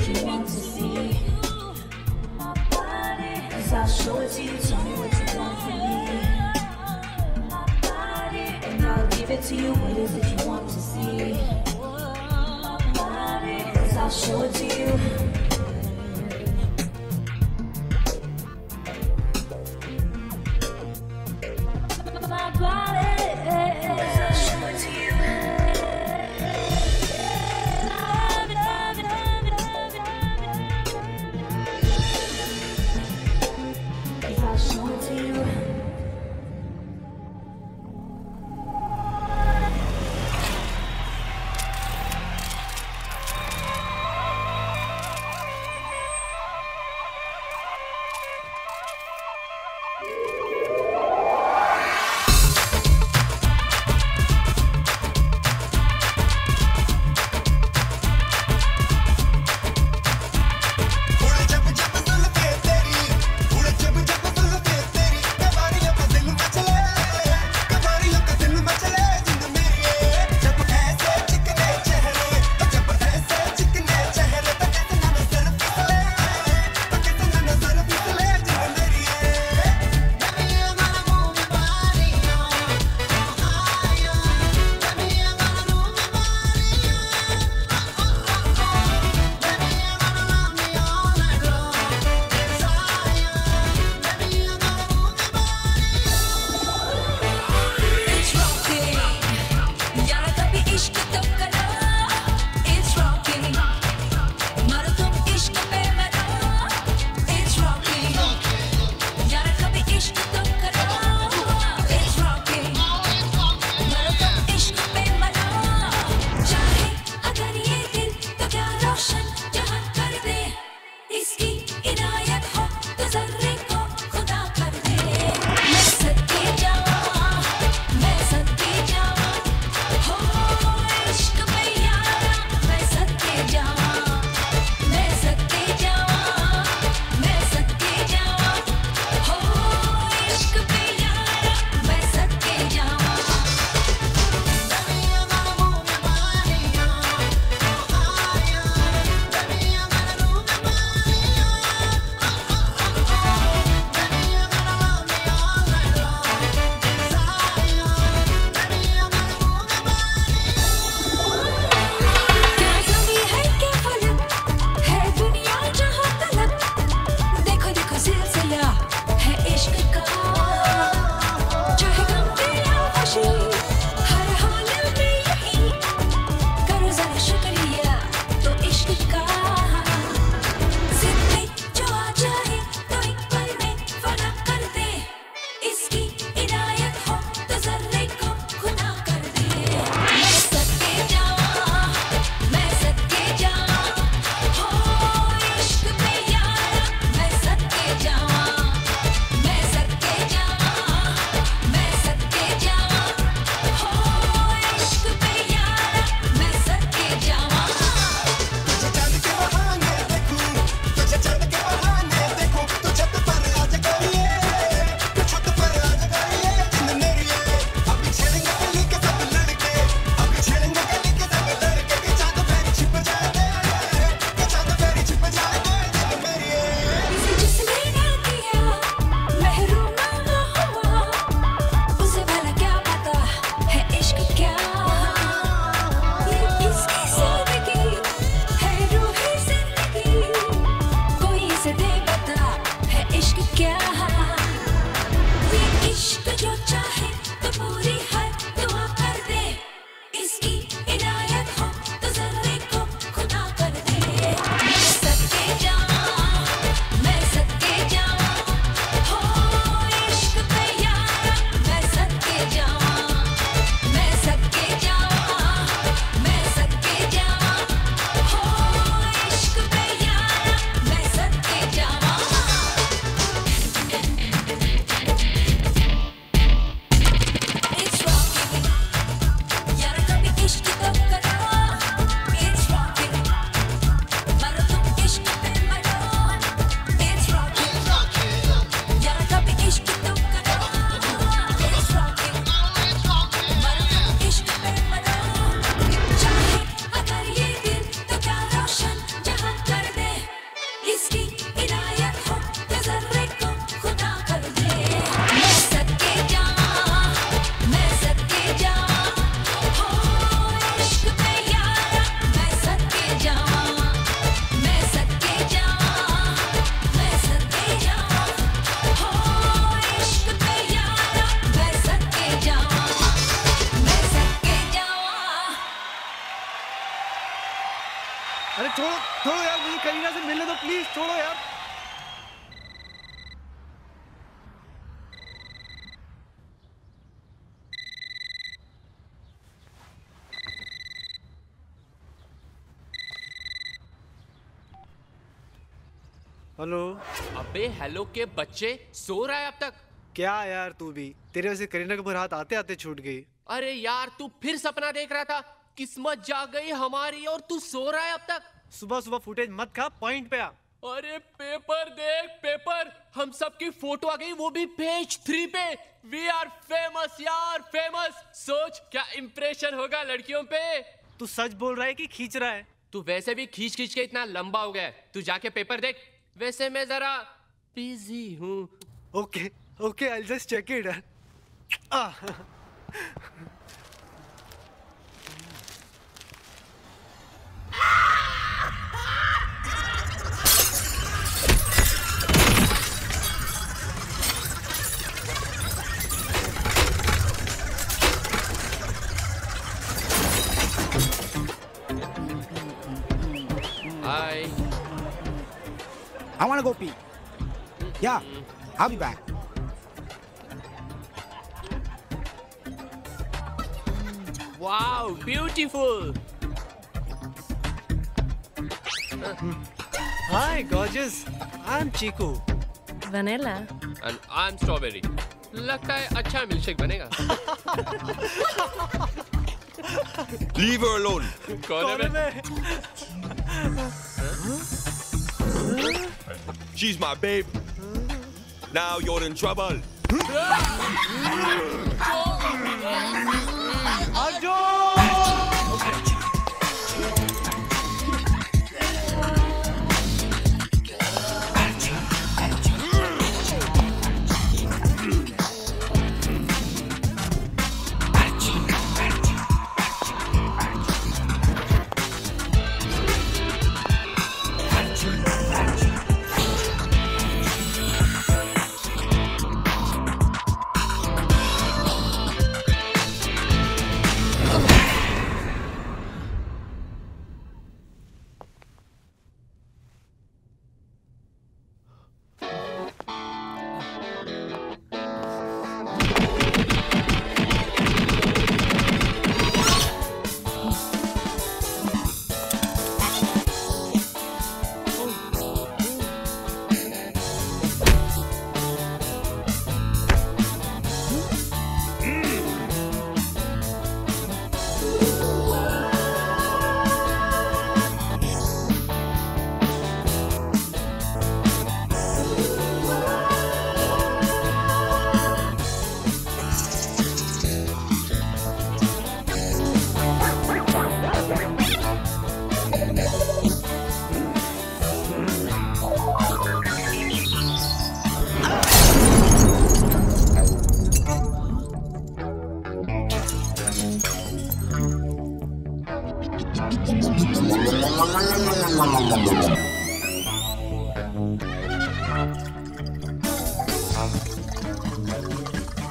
what you want to see. Cause I'll show it to you, tell me what you want from me. And I'll give it to you, what is it you want to see. Cause I'll show it to you. यार, मुझे करीना से मिलने दो please, छोड़ो यार। Hello. अबे hello के बच्चे, सो रहा है अब तक? क्या यार तू भी, तेरे वजह से करीना के बरात आते आते छूट गई। अरे यार तू फिर सपना देख रहा था, किस्मत जाग गई हमारी और तू सो रहा है अब तक। सुबह सुबह फुटेज मत खा, पॉइंट पे आ। अरे पेपर देख, पेपर हम सब की फोटो आ गई, वो भी पेज 3 पे। वी आर फेमस यार, फेमस। सोच क्या इम्प्रेशन होगा लड़कियों पे। तू सच बोल रहा है कि खींच रहा है? तू वैसे भी खींच खींच के इतना लंबा हो गया है, तू जाके पेपर देख। वैसे मैं जरा बिजी हूँ। Okay okay, I just check it. I want to go pee. Yeah, I'll be back. Wow, beautiful. Hi, gorgeous. I'm Chiku. Vanilla. And I'm strawberry. लगता है अच्छा मिल्कशेक बनेगा। Leave her alone. कोने में। She's my babe. Now you're in trouble. Arjun!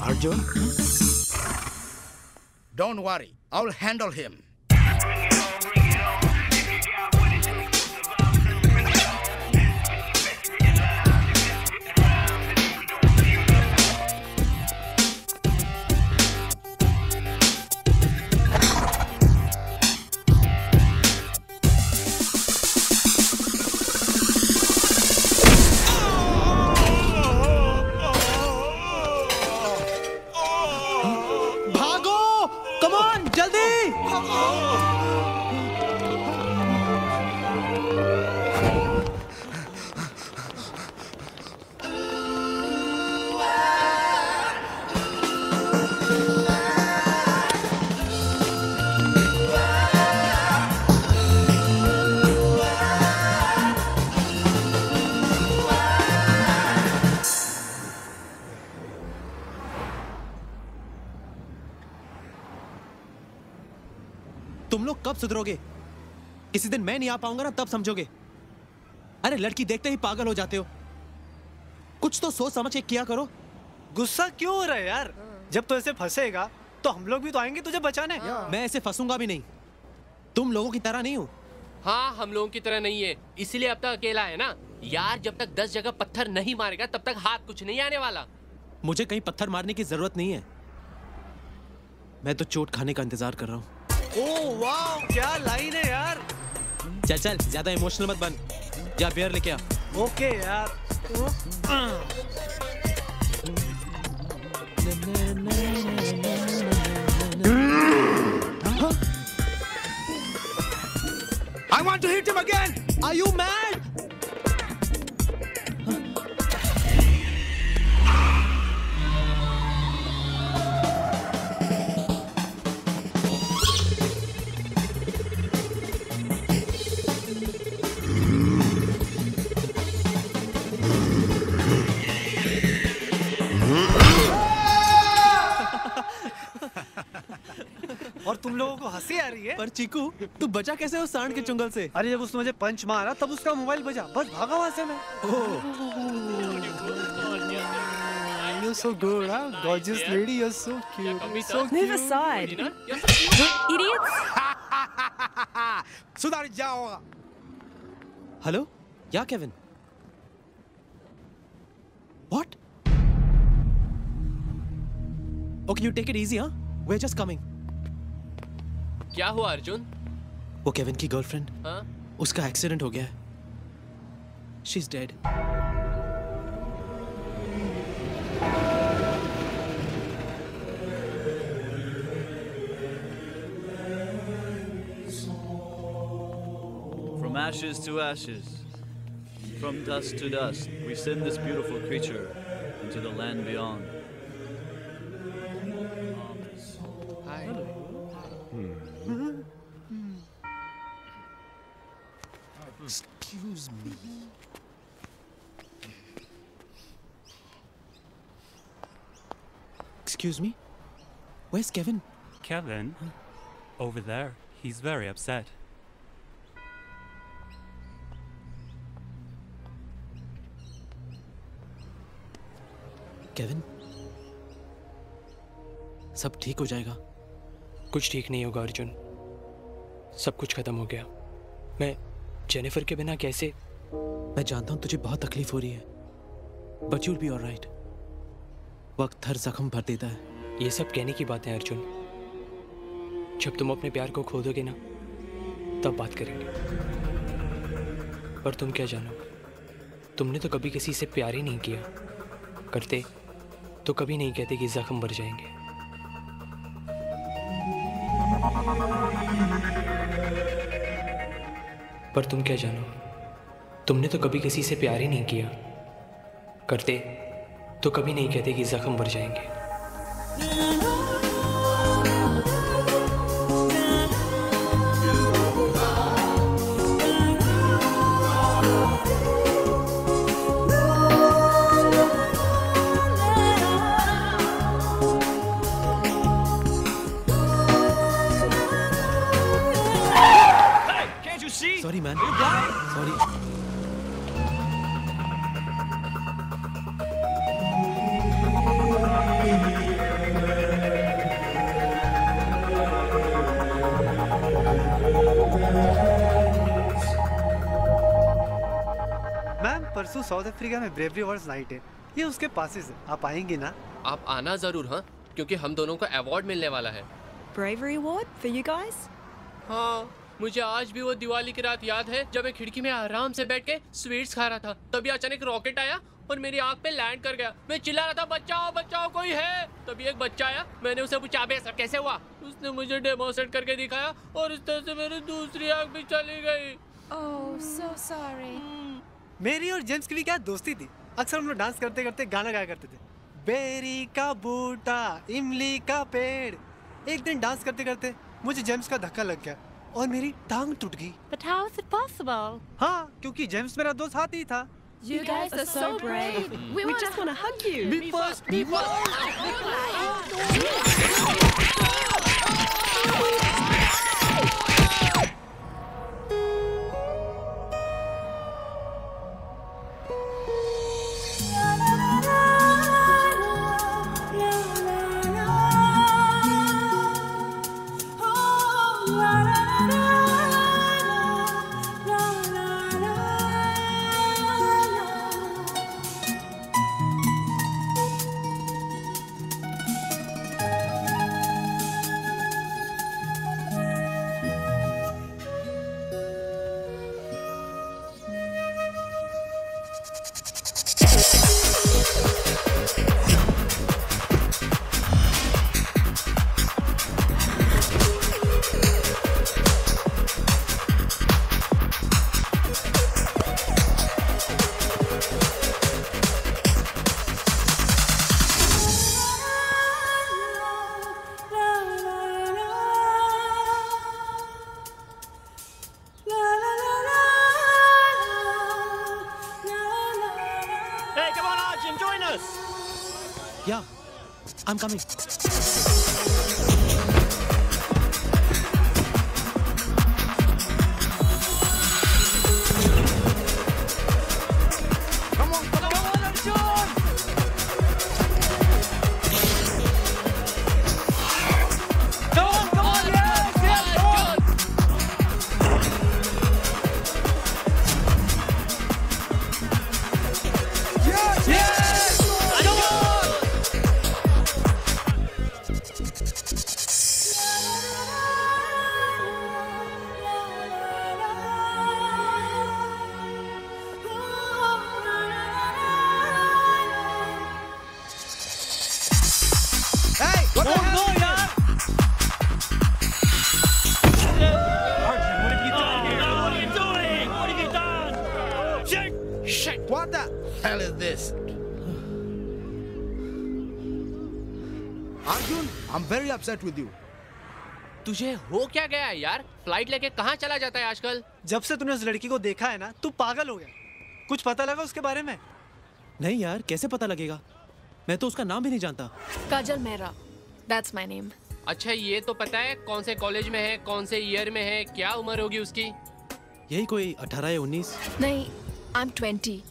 Arjun? Don't worry, I'll handle him. कब सुधरोगे? किसी दिन मैं नहीं आ पाऊंगा ना तब समझोगे। अरे लड़की देखते ही पागल हो जाते हो, कुछ तो सोच समझ के किया करो। गुस्सा क्यों हो रहा है यार? जब तो ऐसे फंसेगा तो हम लोग भी तो आएंगे तुझे बचाने। मैं ऐसे फंसूंगा भी नहीं, तुम लोगों की तरह नहीं हूं। हाँ हम लोगों की तरह नहीं है, इसलिए अब तक अकेला है ना यार। जब तक 10 जगह पत्थर नहीं मारेगा तब तक हाथ कुछ नहीं आने वाला। मुझे कहीं पत्थर मारने की जरूरत नहीं है, मैं तो चोट खाने का इंतजार कर रहा हूँ। ओह वाव क्या लाइन है यार। चल चल ज्यादा इमोशनल मत बन, जा बियर लेके आ। ओके यार। I want to hit him again. Are you mad? और तुम लोगों को हंसी आ रही है, पर चीकू तू बचा कैसे हो सांड के चुंगल से? अरे जब उसने मुझे पंच मारा तब उसका मोबाइल बजा, बस भागा वहां से मैं। Oh you so good, gorgeous lady, you are so cute. Move aside idiots. सुधार जाओ। Hello yeah Kevin, what? Okay you take it easy. हां वी आर जस्ट कमिंग। क्या हुआ अर्जुन? वो केविन की गर्लफ्रेंड, उसका एक्सीडेंट हो गया है, she is dead. From ashes to ashes, from dust to dust, we send this beautiful creature into the land beyond. Excuse me. Excuse me? Where's Kevin? Kevin? Huh? Over there. He's very upset. Kevin? सब ठीक हो जाएगा। कुछ ठीक नहीं होगा अर्जुन, सब कुछ खत्म हो गया। मैं जेनिफर के बिना कैसे? मैं जानता हूँ तुझे बहुत तकलीफ हो रही है, but you will be alright. वक्त हर जख्म भर देता है। ये सब कहने की बातें अर्जुन, जब तुम अपने प्यार को खो दोगे ना तब बात करेंगे। पर तुम क्या जानो, तुमने तो कभी किसी से प्यार ही नहीं किया, करते तो कभी नहीं कहते कि जख्म भर जाएंगे। पर तुम क्या जानो, तुमने तो कभी किसी से प्यार ही नहीं किया, करते तो कभी नहीं कहते कि जख्म भर जाएंगे। Sorry man. Sorry. मैम परसों साउथ अफ्रीका में ब्रेवरी अवार्ड्स नाइट है, ये उसके पासेस है, आप आएंगे ना? आप आना जरूर। हाँ क्योंकि हम दोनों को अवार्ड मिलने वाला है। Bravery award for you guys. हाँ मुझे आज भी वो दिवाली की रात याद है जब मैं खिड़की में आराम से बैठ के स्वीट्स खा रहा था, तभी अचानक रॉकेट आया और मेरी आंख पे लैंड कर गया। मैं चिल्ला रहा था बचाओ बचाओ कोई है, तभी एक बच्चा आया, मैंने उसे पूछा बे ऐसा कैसे हुआ, उसने मुझे डेमोसेट करके दिखाया और उस तरह से मेरी दूसरी आंख भी चली गई। Oh so sorry. मेरी और जेम्स की क्या दोस्ती थी, अक्सर हम लोग डांस करते करते गाना गाया करते थे। बेरी का बूटा इमली का पेड़। एक दिन डांस करते करते मुझे जेम्स का धक्का लग गया और मेरी टांग टूट गई। But how is it possible? हाँ क्योंकि जेम्स मेरा दोस्त हाथ ही था। You guys are so brave. We just want to hug you. Me first. Me Yes. Yeah, I'm coming. upset with you. तुझे हो क्या गया है यार? फ्लाइट लेके कहाँ चला जाता है आजकल? जब से तूने उस लड़की को देखा है ना, तू पागल हो गया। कुछ पता लगा उसके बारे में? नहीं यार, कैसे पता लगेगा? मैं तो उसका नाम भी नहीं जानता। काजल मेहरा, that's my name। अच्छा, ये तो पता है कौन से कॉलेज में है, कौन से ईयर में है, क्या उम्र होगी उसकी? यही कोई 18 या 19। नहीं, आई एम 20।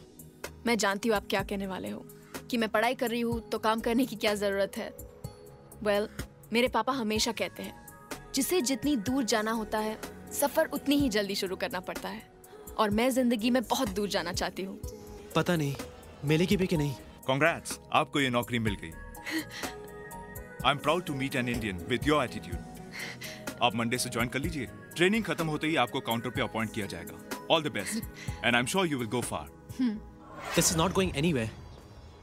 मैं जानती हूँ आप क्या कहने वाले हो कि मैं पढ़ाई कर रही हूँ तो काम करने की क्या जरूरत है। वेल, मेरे पापा हमेशा कहते हैं जिसे जितनी दूर जाना होता है सफर उतनी ही जल्दी शुरू करना पड़ता है, और मैं जिंदगी में बहुत दूर जाना चाहती हूँ। पता नहीं मिलेगी भी कि नहीं। Congrats, आपको ये नौकरी मिल गई। I'm proud to meet an Indian with your attitude. आप मंडे से ज्वाइन कर लीजिए। ट्रेनिंग खत्म होते ही आपको काउंटर पे अपॉइंट किया जाएगा। All the best, and I'm sure you will go far. This is not going anywhere.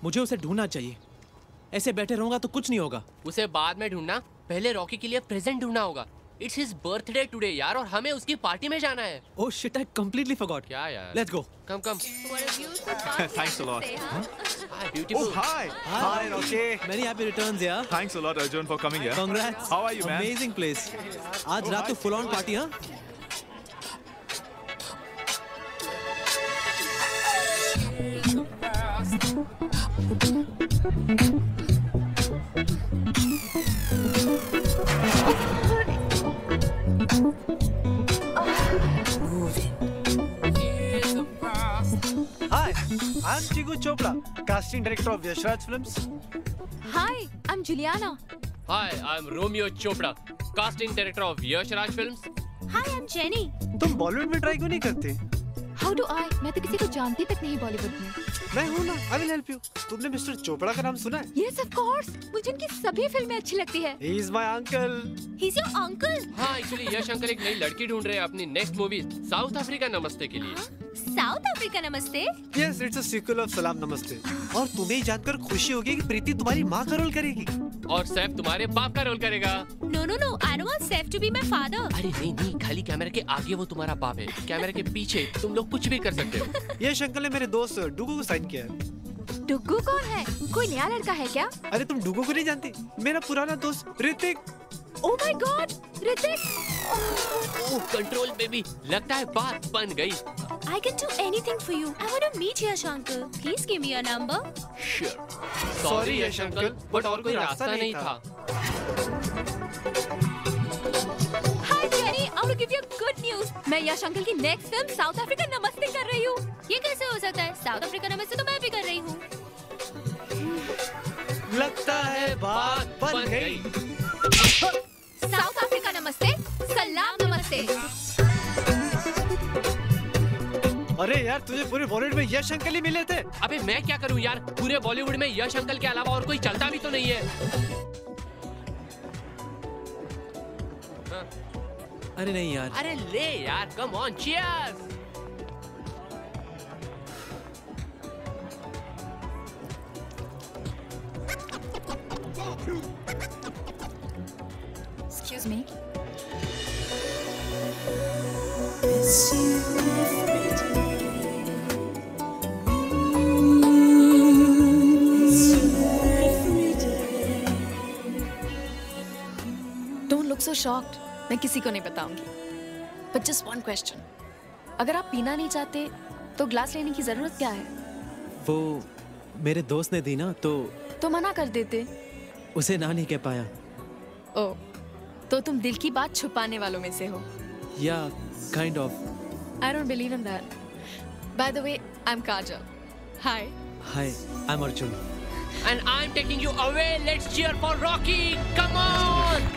मुझे उसे ढूंढना चाहिए। ऐसे बैठे रहूंगा तो कुछ नहीं होगा। उसे बाद में ढूंढना, पहले रॉकी के लिए प्रेजेंट ढूंढना होगा। इट्स हिज बर्थडे टुडे यार, और हमें उसकी पार्टी में जाना है। Oh shit, I completely forgot. क्या यार, let's go. Come come. Thanks a lot. Hi beautiful. Hi hi Rocky, many happy returns यार। Thanks a lot Arjun for coming यार। Congrats. How are you man? Amazing place. आज रात तो full on party. हां, I'm Chigu Chopra, casting director of Yash Raj Films. Hi, I'm Juliana. Hi, I'm Romeo Chopra, casting director of Yash Raj Films. Hi, I'm Jenny. तुम Bollywood में try क्यों नहीं करते? How do I? मैं तो किसी को जानती तक नहीं Bollywood में। मैं हूँ ना, I will help you. तुमने मिस्टर चोपड़ा का नाम सुना है? Yes, of course. मुझे उनकी सभी फिल्में अच्छी लगती है। He is my uncle. He is your uncle? हाँ, actually यश अंकल एक नई लड़की ढूंढ रहे हैं अपनी next movie साउथ अफ्रीका नमस्ते के लिए। साउथ अफ्रीका नमस्ते। Yes, it's a sequel of सलाम नमस्ते। और तुम्हें जानकर खुशी होगी कि प्रीति तुम्हारी माँ का रोल करेगी और सैफ तुम्हारे बाप का रोल करेगा। No no no, I don't want Saif to be my father। अरे नहीं नहीं, खाली कैमरे के आगे वो तुम्हारा बाप है, कैमरे के पीछे तुम लोग कुछ भी कर सकते हो। ये शंकर ने मेरे दोस्त डुगू को साइन किया है। डुगू कौन है? कोई नया लड़का है क्या? अरे तुम डुगू को नहीं जानती? मेरा पुराना दोस्त Hrithik. Oh my God, Ritik! Oh, control baby. लगता है बात बन गई। I can do anything for you. I want to meet Yash uncle. Please give me your number. Sure. Sorry Yash uncle, but और कोई रास्ता नहीं था। Hi Jenny, I will give you good news. मैं यश अंकल की next film South Africa Namaste कर रही हूँ। ये कैसे हो सकता है? South Africa Namaste तो मैं भी कर रही हूँ। लगता है बात बन गई। साउथ अफ्रीका नमस्ते, सलाम नमस्ते। अरे यार, तुझे पूरे बॉलीवुड में यश अंकल ही मिले थे। अबे मैं क्या करूं यार, पूरे बॉलीवुड में यश अंकल के अलावा और कोई चलता भी तो नहीं है। अरे नहीं यार। अरे ले यार, come on, cheers. Excuse me. Miss you every day. Miss you every day. Don't look so shocked. मैं किसी को नहीं बताऊंगी। But just one question. अगर आप पीना नहीं चाहते, तो ग्लास लेने की जरूरत क्या है? वो मेरे दोस्त ने दी ना तो मना कर देते। उसे ना नहीं कह पाया। ओ, तो तुम दिल की बात छुपाने वालों में से हो। Yeah, kind of. I don't believe in that. By the way, I'm Kajal. Hi. Hi, I'm Arjun. And I'm taking you away. Let's cheer for Rocky. Come on.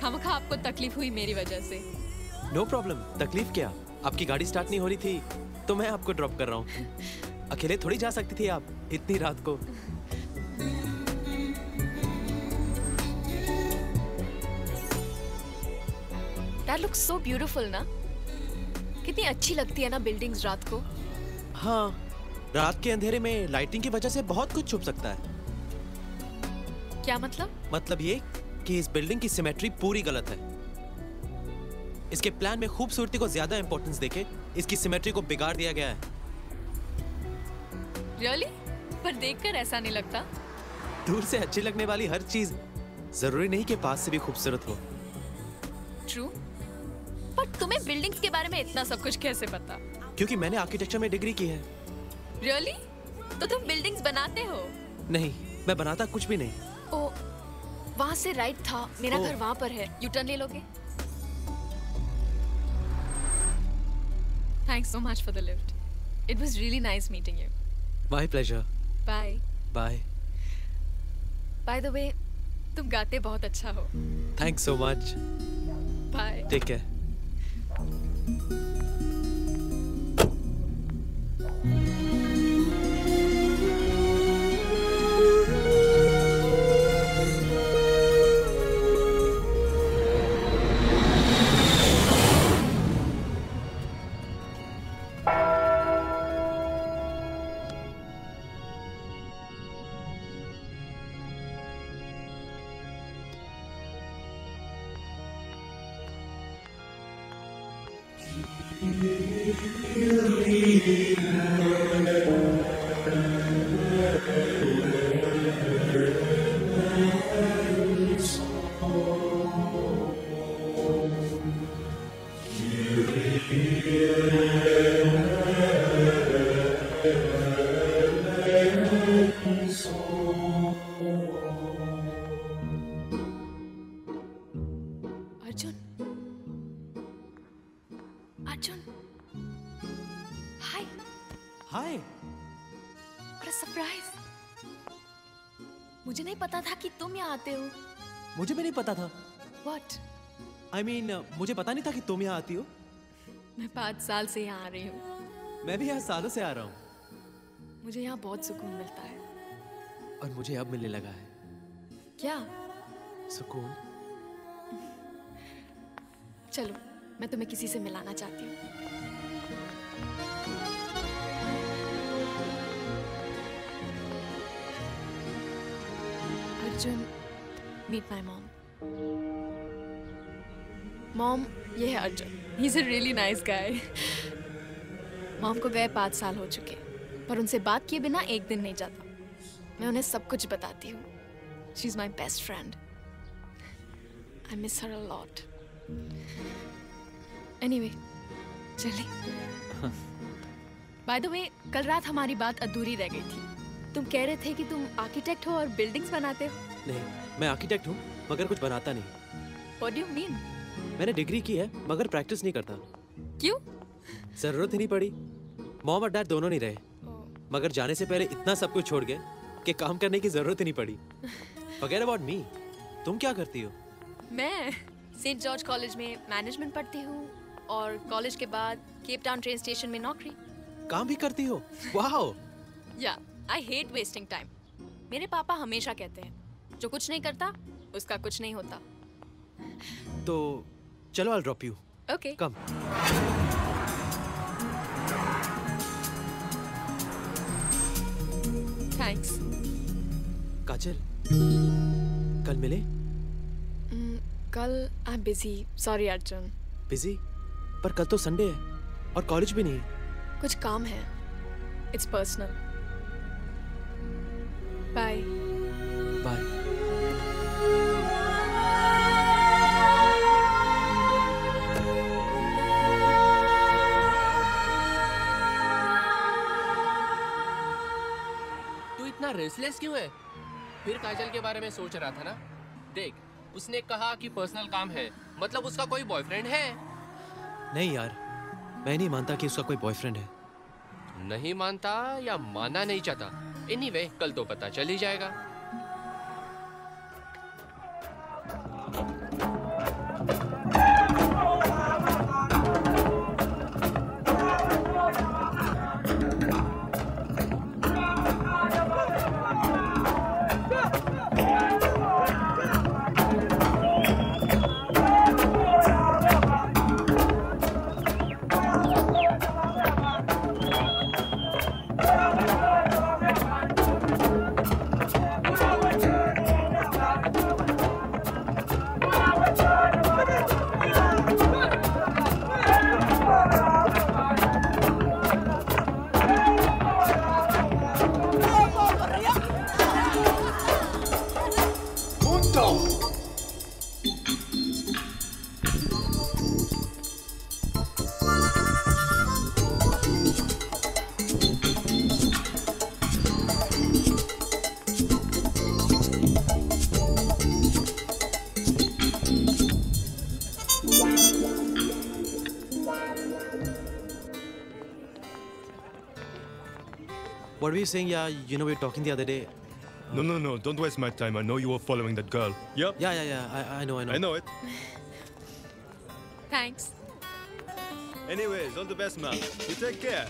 खामखा आपको तकलीफ हुई मेरी वजह से। नो प्रॉब्लम, तकलीफ क्या? आपकी गाड़ी स्टार्ट नहीं हो रही थी तो मैं आपको ड्रॉप कर रहा हूँ। अकेले थोड़ी जा सकती थी आप इतनी रात को। That looks so beautiful ना? कितनी अच्छी लगती है ना बिल्डिंग्स रात को। हाँ, रात के अंधेरे में लाइटिंग की वजह से बहुत कुछ छुप सकता है। क्या मतलब? मतलब ये कि इस बिल्डिंग की सिमेट्री पूरी गलत है। इसके प्लान में खूबसूरती को ज्यादा इंपॉर्टेंस देके इसकी सिमेट्री को बिगाड़ दिया गया है। Really? पर देखकर ऐसा नहीं लगता। दूर से अच्छी लगने वाली हर चीज जरूरी नहीं कि पास से भी खूबसूरत हो। True? पर तुम्हें बिल्डिंग्स के बारे में इतना सब कुछ कैसे पता? क्योंकि मैंने आर्किटेक्चर में डिग्री की है। Really? तो तुम बिल्डिंग्स बनाते हो? नहीं, मैं बनाता कुछ भी नहीं। ओ, वहाँ से राइट था, मेरा घर वहाँ पर है। यू टर्न ले लोगे? Thanks so much for the lift. It was really nice meeting you. My pleasure. Bye. Bye. By the way, तुम गाते बहुत अच्छा हो। Thanks so much. Bye. Take care. मुझे भी नहीं पता था। What? I mean, मुझे पता नहीं था कि तुम यहाँ आती हो। मैं 5 साल से यहाँ आ रही हूँ। मैं भी यहाँ सालों से आ रहा हूँ। मुझे यहाँ बहुत सुकून मिलता है। और मुझे अब मिलने लगा है। क्या? सुकून। चलो, मैं तुम्हें किसी से मिलाना चाहती हूँ। Arjun, meet my mom. Mom, ये है Arjun. He's a really nice guy. Mom को गए 5 साल हो चुके, पर उनसे बात किए बिना एक दिन नहीं जाता। मैं उन्हें सब कुछ बताती हूँ. She's my best friend. I miss her a lot. Anyway, चलिए. By the way, कल रात हमारी बात अधूरी रह गई थी. तुम कह रहे थे कि तुम आर्किटेक्ट हो और बिल्डिंग्स बनाते हो। नहीं, मैं आर्किटेक्ट हूँ मगर कुछ बनाता नहीं। What do you mean? मैंने डिग्री की है मगर प्रैक्टिस नहीं करता। क्यों? जरूरत ही नहीं पड़ी। मॉम और डैड दोनों नहीं रहे मगर जाने से पहले इतना सब कुछ छोड़ गए कि काम करने की जरूरत ही नहीं पड़ी। Forget about me. तुम क्या करती हो? मैं सेंट जॉर्ज कॉलेज में मैनेजमेंट पढ़ती हूँ और कॉलेज के बाद केप टाउन ट्रेन स्टेशन में नौकरी। काम भी करती हो? वाओ। या, आई हेट वेस्टिंग टाइम। मेरे पापा हमेशा कहते हैं जो कुछ नहीं करता उसका कुछ नहीं होता। तो चलो I'll drop you. Okay. Come. Thanks. काजल, कल मिले? कल I am busy. Sorry Arjun. Busy? पर कल तो संडे है और कॉलेज भी नहीं। कुछ काम है। It's personal. Bye. Bye. Restless क्यों है? फिर काजल के बारे में सोच रहा था ना? देख, उसने कहा कि पर्सनल काम है, मतलब उसका कोई बॉयफ्रेंड है? नहीं यार, मैं नहीं मानता कि उसका कोई बॉयफ्रेंड है। नहीं मानता या माना नहीं चाहता? एनीवे, कल तो पता चल ही जाएगा। What were you saying? Yeah, you know, we were talking the other day. No, don't waste my time. I know you were following that girl. Yep. Yeah. I know. I know it. Thanks. Anyways, all the best, ma'am. You take care.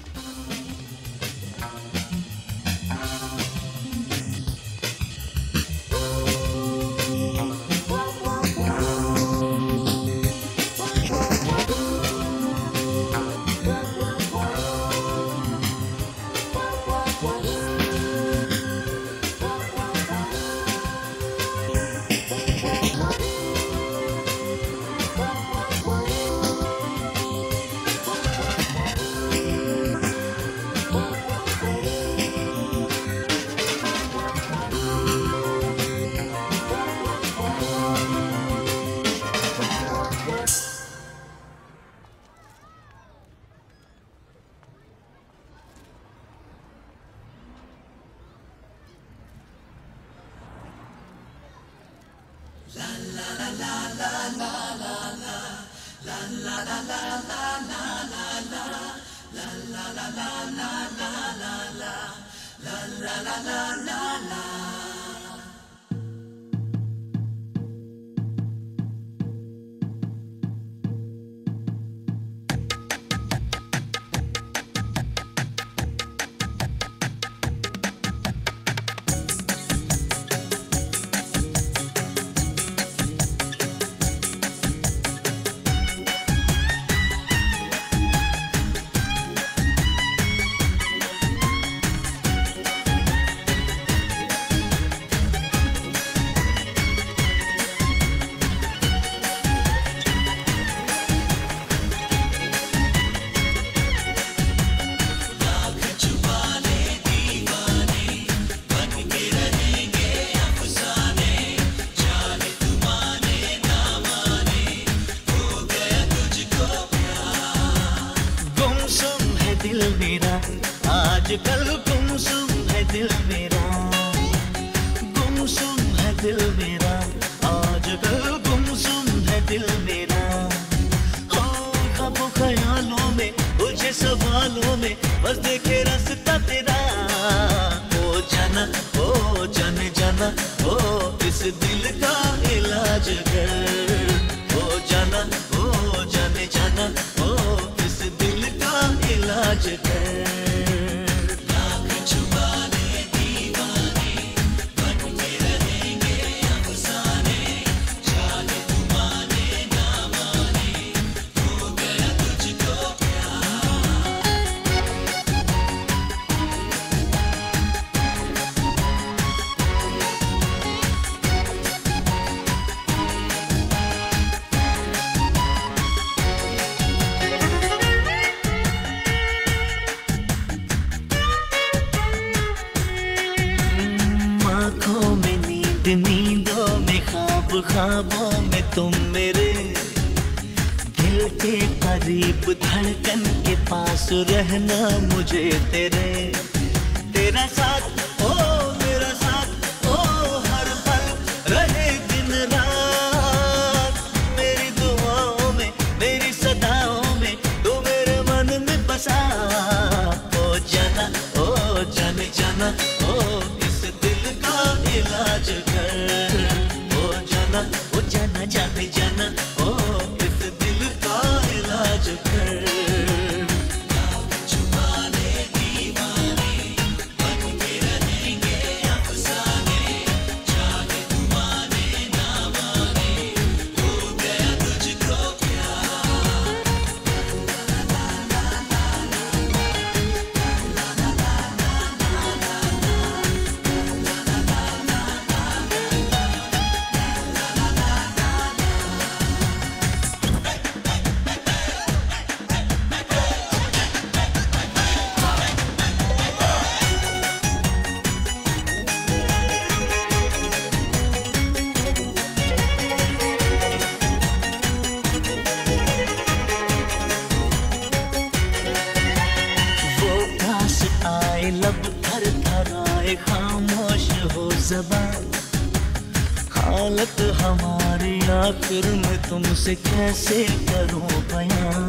कैसे करूं बयां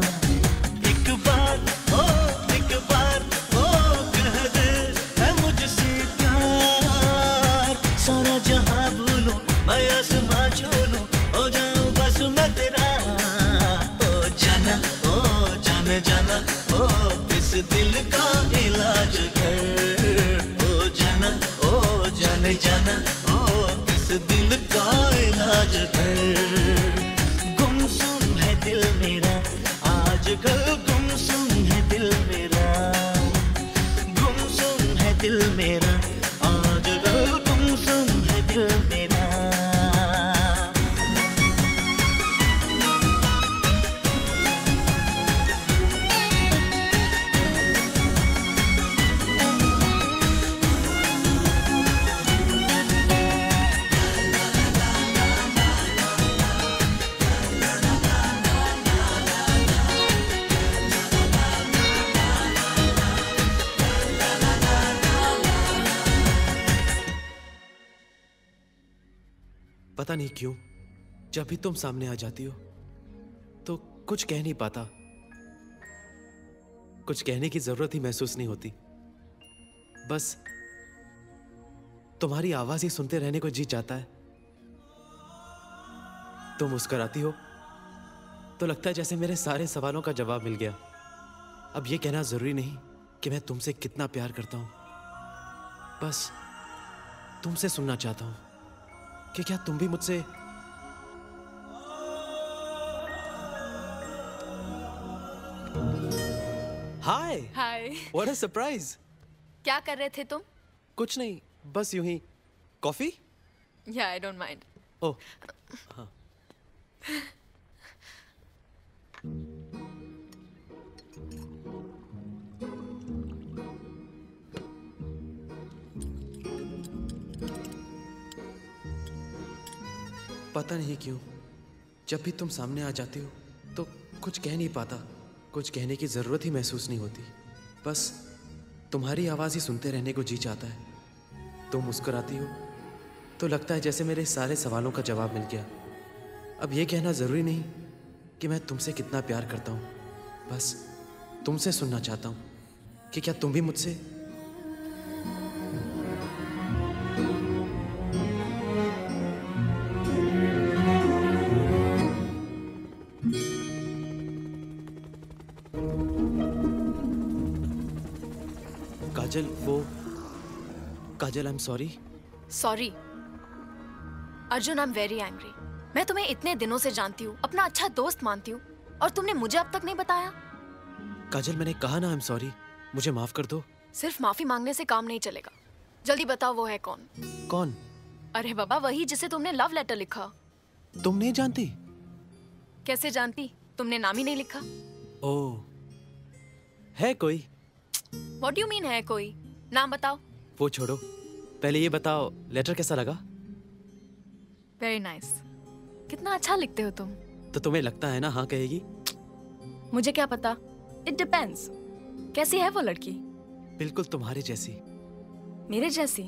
एक बार ओ कह दे में जाना इस दिल का इलाज कर। गुमसुम है दिल मेरा आजकल, गुमसुम है दिल मेरा, गुमसुम है दिल मेरा आजकल, गुमसुम है दिल मेरा। पता नहीं क्यों जब भी तुम सामने आ जाती हो तो कुछ कह नहीं पाता, कुछ कहने की जरूरत ही महसूस नहीं होती, बस तुम्हारी आवाज ही सुनते रहने को जी चाहता है। तुम मुस्कुराती हो तो लगता है जैसे मेरे सारे सवालों का जवाब मिल गया। अब यह कहना जरूरी नहीं कि मैं तुमसे कितना प्यार करता हूं, बस तुमसे सुनना चाहता हूं कि क्या तुम भी मुझसे हाय हाय। What a surprise. क्या कर रहे थे तुम? कुछ नहीं, बस यूं ही। कॉफी? या आई डोंट माइंड। ओह हाँ। पता नहीं क्यों जब भी तुम सामने आ जाते हो तो कुछ कह नहीं पाता, कुछ कहने की ज़रूरत ही महसूस नहीं होती, बस तुम्हारी आवाज़ ही सुनते रहने को जी चाहता है। तुम मुस्कुराती हो तो लगता है जैसे मेरे सारे सवालों का जवाब मिल गया। अब यह कहना ज़रूरी नहीं कि मैं तुमसे कितना प्यार करता हूँ, बस तुमसे सुनना चाहता हूँ कि क्या तुम भी मुझसे। काजल, वो Kajal, I am sorry. Sorry Arjun, I am very angry. मैं तुम्हें इतने दिनों से जानती हूँ, अपना अच्छा दोस्त मानती हूँ, और तुमने मुझे अब तक नहीं बताया। काजल, मैंने कहा ना आई एम सॉरी, मुझे माफ कर दो। सिर्फ माफी मांगने से काम नहीं चलेगा, जल्दी बताओ वो है कौन। कौन? अरे बाबा, वही जिसे तुमने लव लेटर लिखा। तुम नहीं जानती? कैसे जानती, तुमने नाम ही नहीं लिखा। ओह, है कोई? What do you mean है कोई? नाम बताओ। वो छोड़ो, पहले ये बताओ लेटर कैसा लगा? Very nice. कितना अच्छा लिखते हो तुम। तो तुम्हें लगता है ना हाँ कहेगी? मुझे क्या पता? It depends. कैसी है वो लड़की? बिल्कुल तुम्हारे जैसी। मेरे जैसी?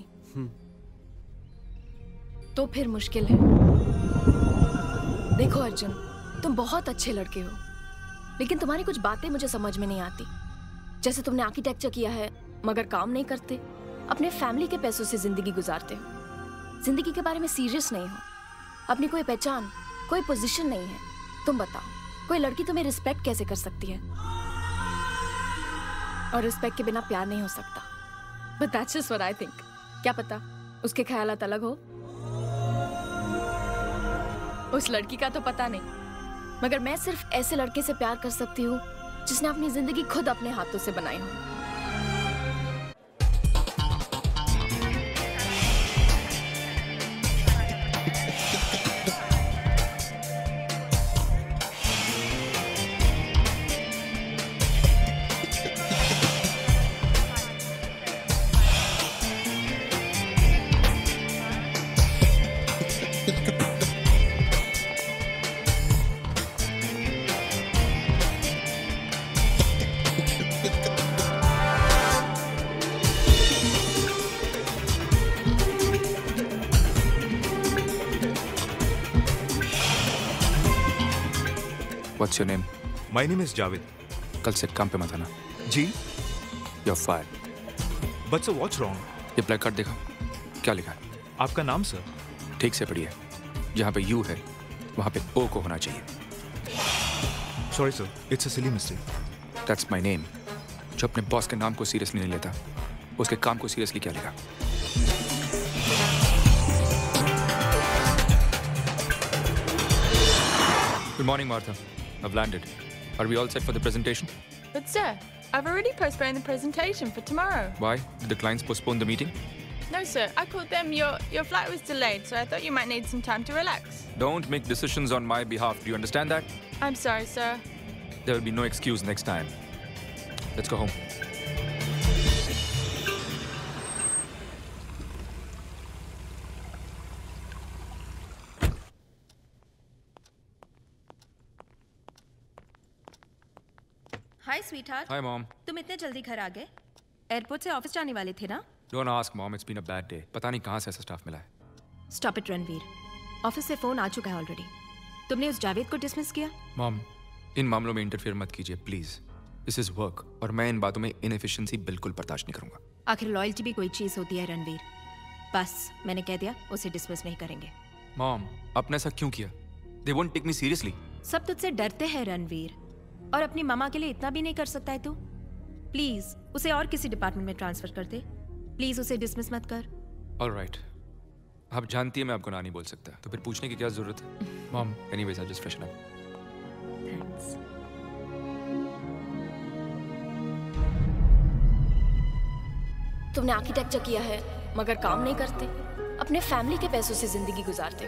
तो फिर मुश्किल है। देखो अर्जुन, तुम बहुत अच्छे लड़के हो, लेकिन तुम्हारी कुछ बातें मुझे समझ में नहीं आती। जैसे तुमने आर्किटेक्चर किया है मगर काम नहीं करते, अपने फैमिली के पैसों से जिंदगी गुजारते हो, जिंदगी के बारे में सीरियस नहीं हो, अपनी कोई पहचान, कोई पोजीशन नहीं है। तुम बताओ, कोई लड़की तुम्हें रिस्पेक्ट कैसे कर सकती है? और रिस्पेक्ट के बिना प्यार नहीं हो सकता। But that's just what I think. क्या पता उसके ख्यालात अलग हो। उस लड़की का तो पता नहीं, मगर मैं सिर्फ ऐसे लड़के से प्यार कर सकती हूँ जिसने अपनी जिंदगी खुद अपने हाथों से बनाई हो। What's your name? My name is Javed. कल सेट काम पे मत आना। जी? You're fired. But sir, what's wrong? ये प्ले कार्ड देखा, क्या लिखा है? आपका नाम सर? ठीक से पढ़िए, जहाँ पे U है वहाँ पे O को होना चाहिए। Sorry sir, it's a silly mistake. That's my name. जो अपने बॉस के नाम को सीरियसली नहीं लेता, उसके काम को सीरियसली क्या लेगा? Good morning, Martha. I've landed. Are we all set for the presentation? But sir, I've already postponed the presentation for tomorrow. Why? Did the clients postpone the meeting? No, sir. I called them. Your flight was delayed, so I thought you might need some time to relax. Don't make decisions on my behalf. Do you understand that? I'm sorry, sir. There will be no excuse next time. Let's go home. Hi, sweetheart. Hi, Mom. तुम इतने जल्दी घर आ गए? Airport से office जाने वाले थे ना? Don't ask, Mom. It's been a bad day. पता नहीं कहाँ से ऐसा स्टाफ मिला है. Stop it, Ranveer. ऑफिस से फोन आ चुका है ऑलरेडी. तुमने उस जावेद को डिसमिस किया? Mom, इन मामलों में इंटरफेयर मत कीजिए, प्लीज. This is work, और मैं इन बातों में इनएफिशिएंसी बिल्कुल बर्दाश्त नहीं करूँगा. आखिर लॉयल्टी भी कोई चीज होती है, रणवीर. बस मैंने कह दिया, उसे डिसमिस नहीं करेंगे. Mom, आपने ऐसा क्यों किया? They won't take me seriously. सब तुझसे डरते हैं, रणवीर. और अपनी मामा के लिए इतना भी नहीं कर सकता है तू? प्लीज उसे और किसी डिपार्टमेंट में ट्रांसफर कर दे. प्लीज उसे डिसमिस मत कर. ऑलराइट. आप जानती है मैं आपको ना नहीं बोल सकता, तो फिर पूछने की क्या जरूरत है? Mom, anyways I just freshen up. Thanks. तुमने आर्किटेक्चर किया है मगर काम नहीं करते, अपने फैमिली के पैसों से जिंदगी गुजारते,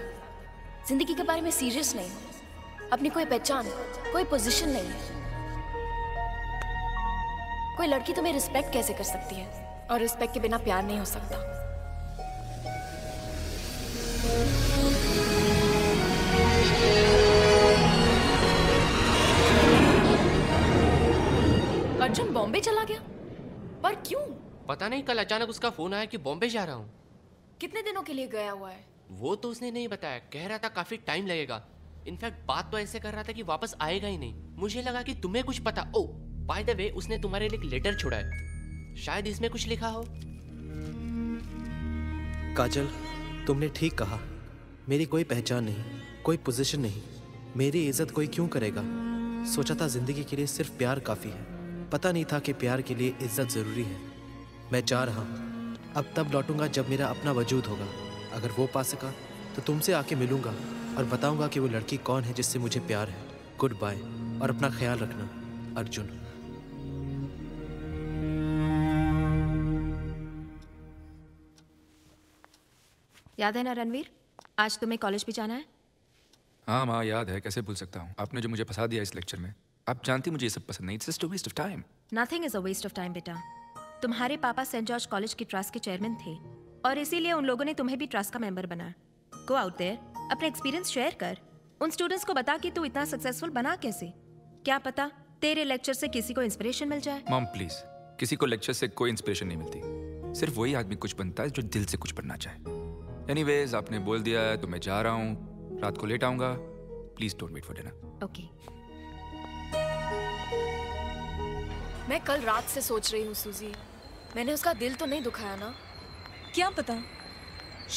जिंदगी के बारे में सीरियस नहीं हो, अपनी कोई पहचान, कोई पोजीशन नहीं है. कोई लड़की तुम्हें रिस्पेक्ट कैसे कर सकती है? और रिस्पेक्ट के बिना प्यार नहीं हो सकता. अर्जुन बॉम्बे चला गया, पर क्यों? पता नहीं, कल अचानक उसका फोन आया कि बॉम्बे जा रहा हूँ. कितने दिनों के लिए गया हुआ है? वो तो उसने नहीं बताया, कह रहा था काफी टाइम लगेगा. इनफैक्ट बात तो ऐसे कर रहा था कि वापस आएगा ही नहीं. मुझे लगा कि तुम्हें कुछ पता. ओ बाय द वे, उसने तुम्हारे लिए एक लेटर छोड़ा है, शायद इसमें कुछ लिखा हो. काजल, तुमने ठीक कहा, मेरी कोई पहचान नहीं, कोई पोजीशन नहीं, मेरी इज्जत कोई क्यों करेगा. सोचा था जिंदगी के लिए सिर्फ प्यार काफ़ी है, पता नहीं था कि प्यार के लिए इज्जत ज़रूरी है. मैं जा रहा हूँ, अब तब लौटूंगा जब मेरा अपना वजूद होगा. अगर वो पा सका तो तुमसे आके मिलूँगा और बताऊंगा कि वो लड़की कौन है जिससे मुझे प्यार है. गुड बाय और अपना ख्याल रखना, अर्जुन. याद है ना रणवीर, आज तुम्हें कॉलेज भी जाना है? हाँ माँ, याद है, कैसे भूल सकता हूँ. आपने जो मुझे फंसा दिया इस लेक्चर में. आप जानती मुझे ये सब पसंद नहीं. It's just a waste of time. Nothing is a waste of time बेटा. तुम्हारे पापा सेंट जॉर्ज कॉलेज की ट्रस्ट के चेयरमैन थे और इसीलिए उन लोगों ने तुम्हें भी ट्रस्ट का मेंबर बनाया. गो आउट देयर, अपना एक्सपीरियंस शेयर कर, उन स्टूडेंट्स को बता कि तू इतना सक्सेसफुल बना कैसे. क्या पता तेरे लेक्चर से किसी को इंस्पिरेशन मिल जाए. मॉम प्लीज, किसी को लेक्चर से कोई इंस्पिरेशन नहीं मिलती. सिर्फ वही आदमी कुछ बनता है जो दिल से कुछ बनना चाहे. एनीवेज, आपने बोल दिया है तो मैं जा रहा हूँ. रात को लेट आऊंगा. Please don't wait for dinner. Okay. मैं कल रात से सोच रही हूँ सूजी, मैंने उसका दिल तो नहीं दुखाया ना? क्या पता,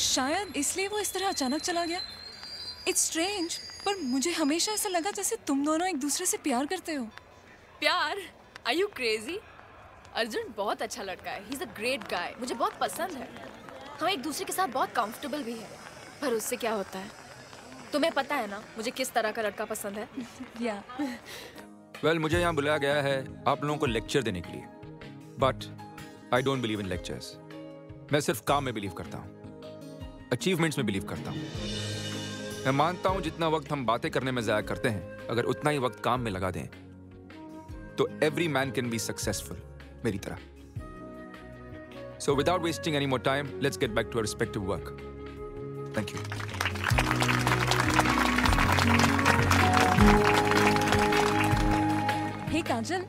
शायद इसलिए वो इस तरह अचानक चला गया. इट्स स्ट्रेंज, पर मुझे हमेशा ऐसा लगा जैसे तुम दोनों एक दूसरे से प्यार करते हो. प्यार? Are you crazy? अर्जुन बहुत अच्छा लड़का है. He is a great guy. मुझे बहुत पसंद है. हम एक दूसरे के साथ बहुत कंफर्टेबल भी है. पर उससे क्या होता है, तुम्हें पता है ना मुझे किस तरह का लड़का पसंद है. या वेल, मुझे यहाँ बुलाया गया है आप लोगों को लेक्चर देने के लिए, but I don't believe in lectures. मैं सिर्फ काम में बिलीव करता हूँ, अचीवमेंट्स में बिलीव करता हूँ. मैं मानता हूँ जितना वक्त हम बातें करने में ज़ाया करते हैं, अगर उतना ही वक्त काम में लगा दें तो every man can be successful, मेरी तरह. So without wasting any more time, let's get back to our respective work. Thank you. Hey Kajal,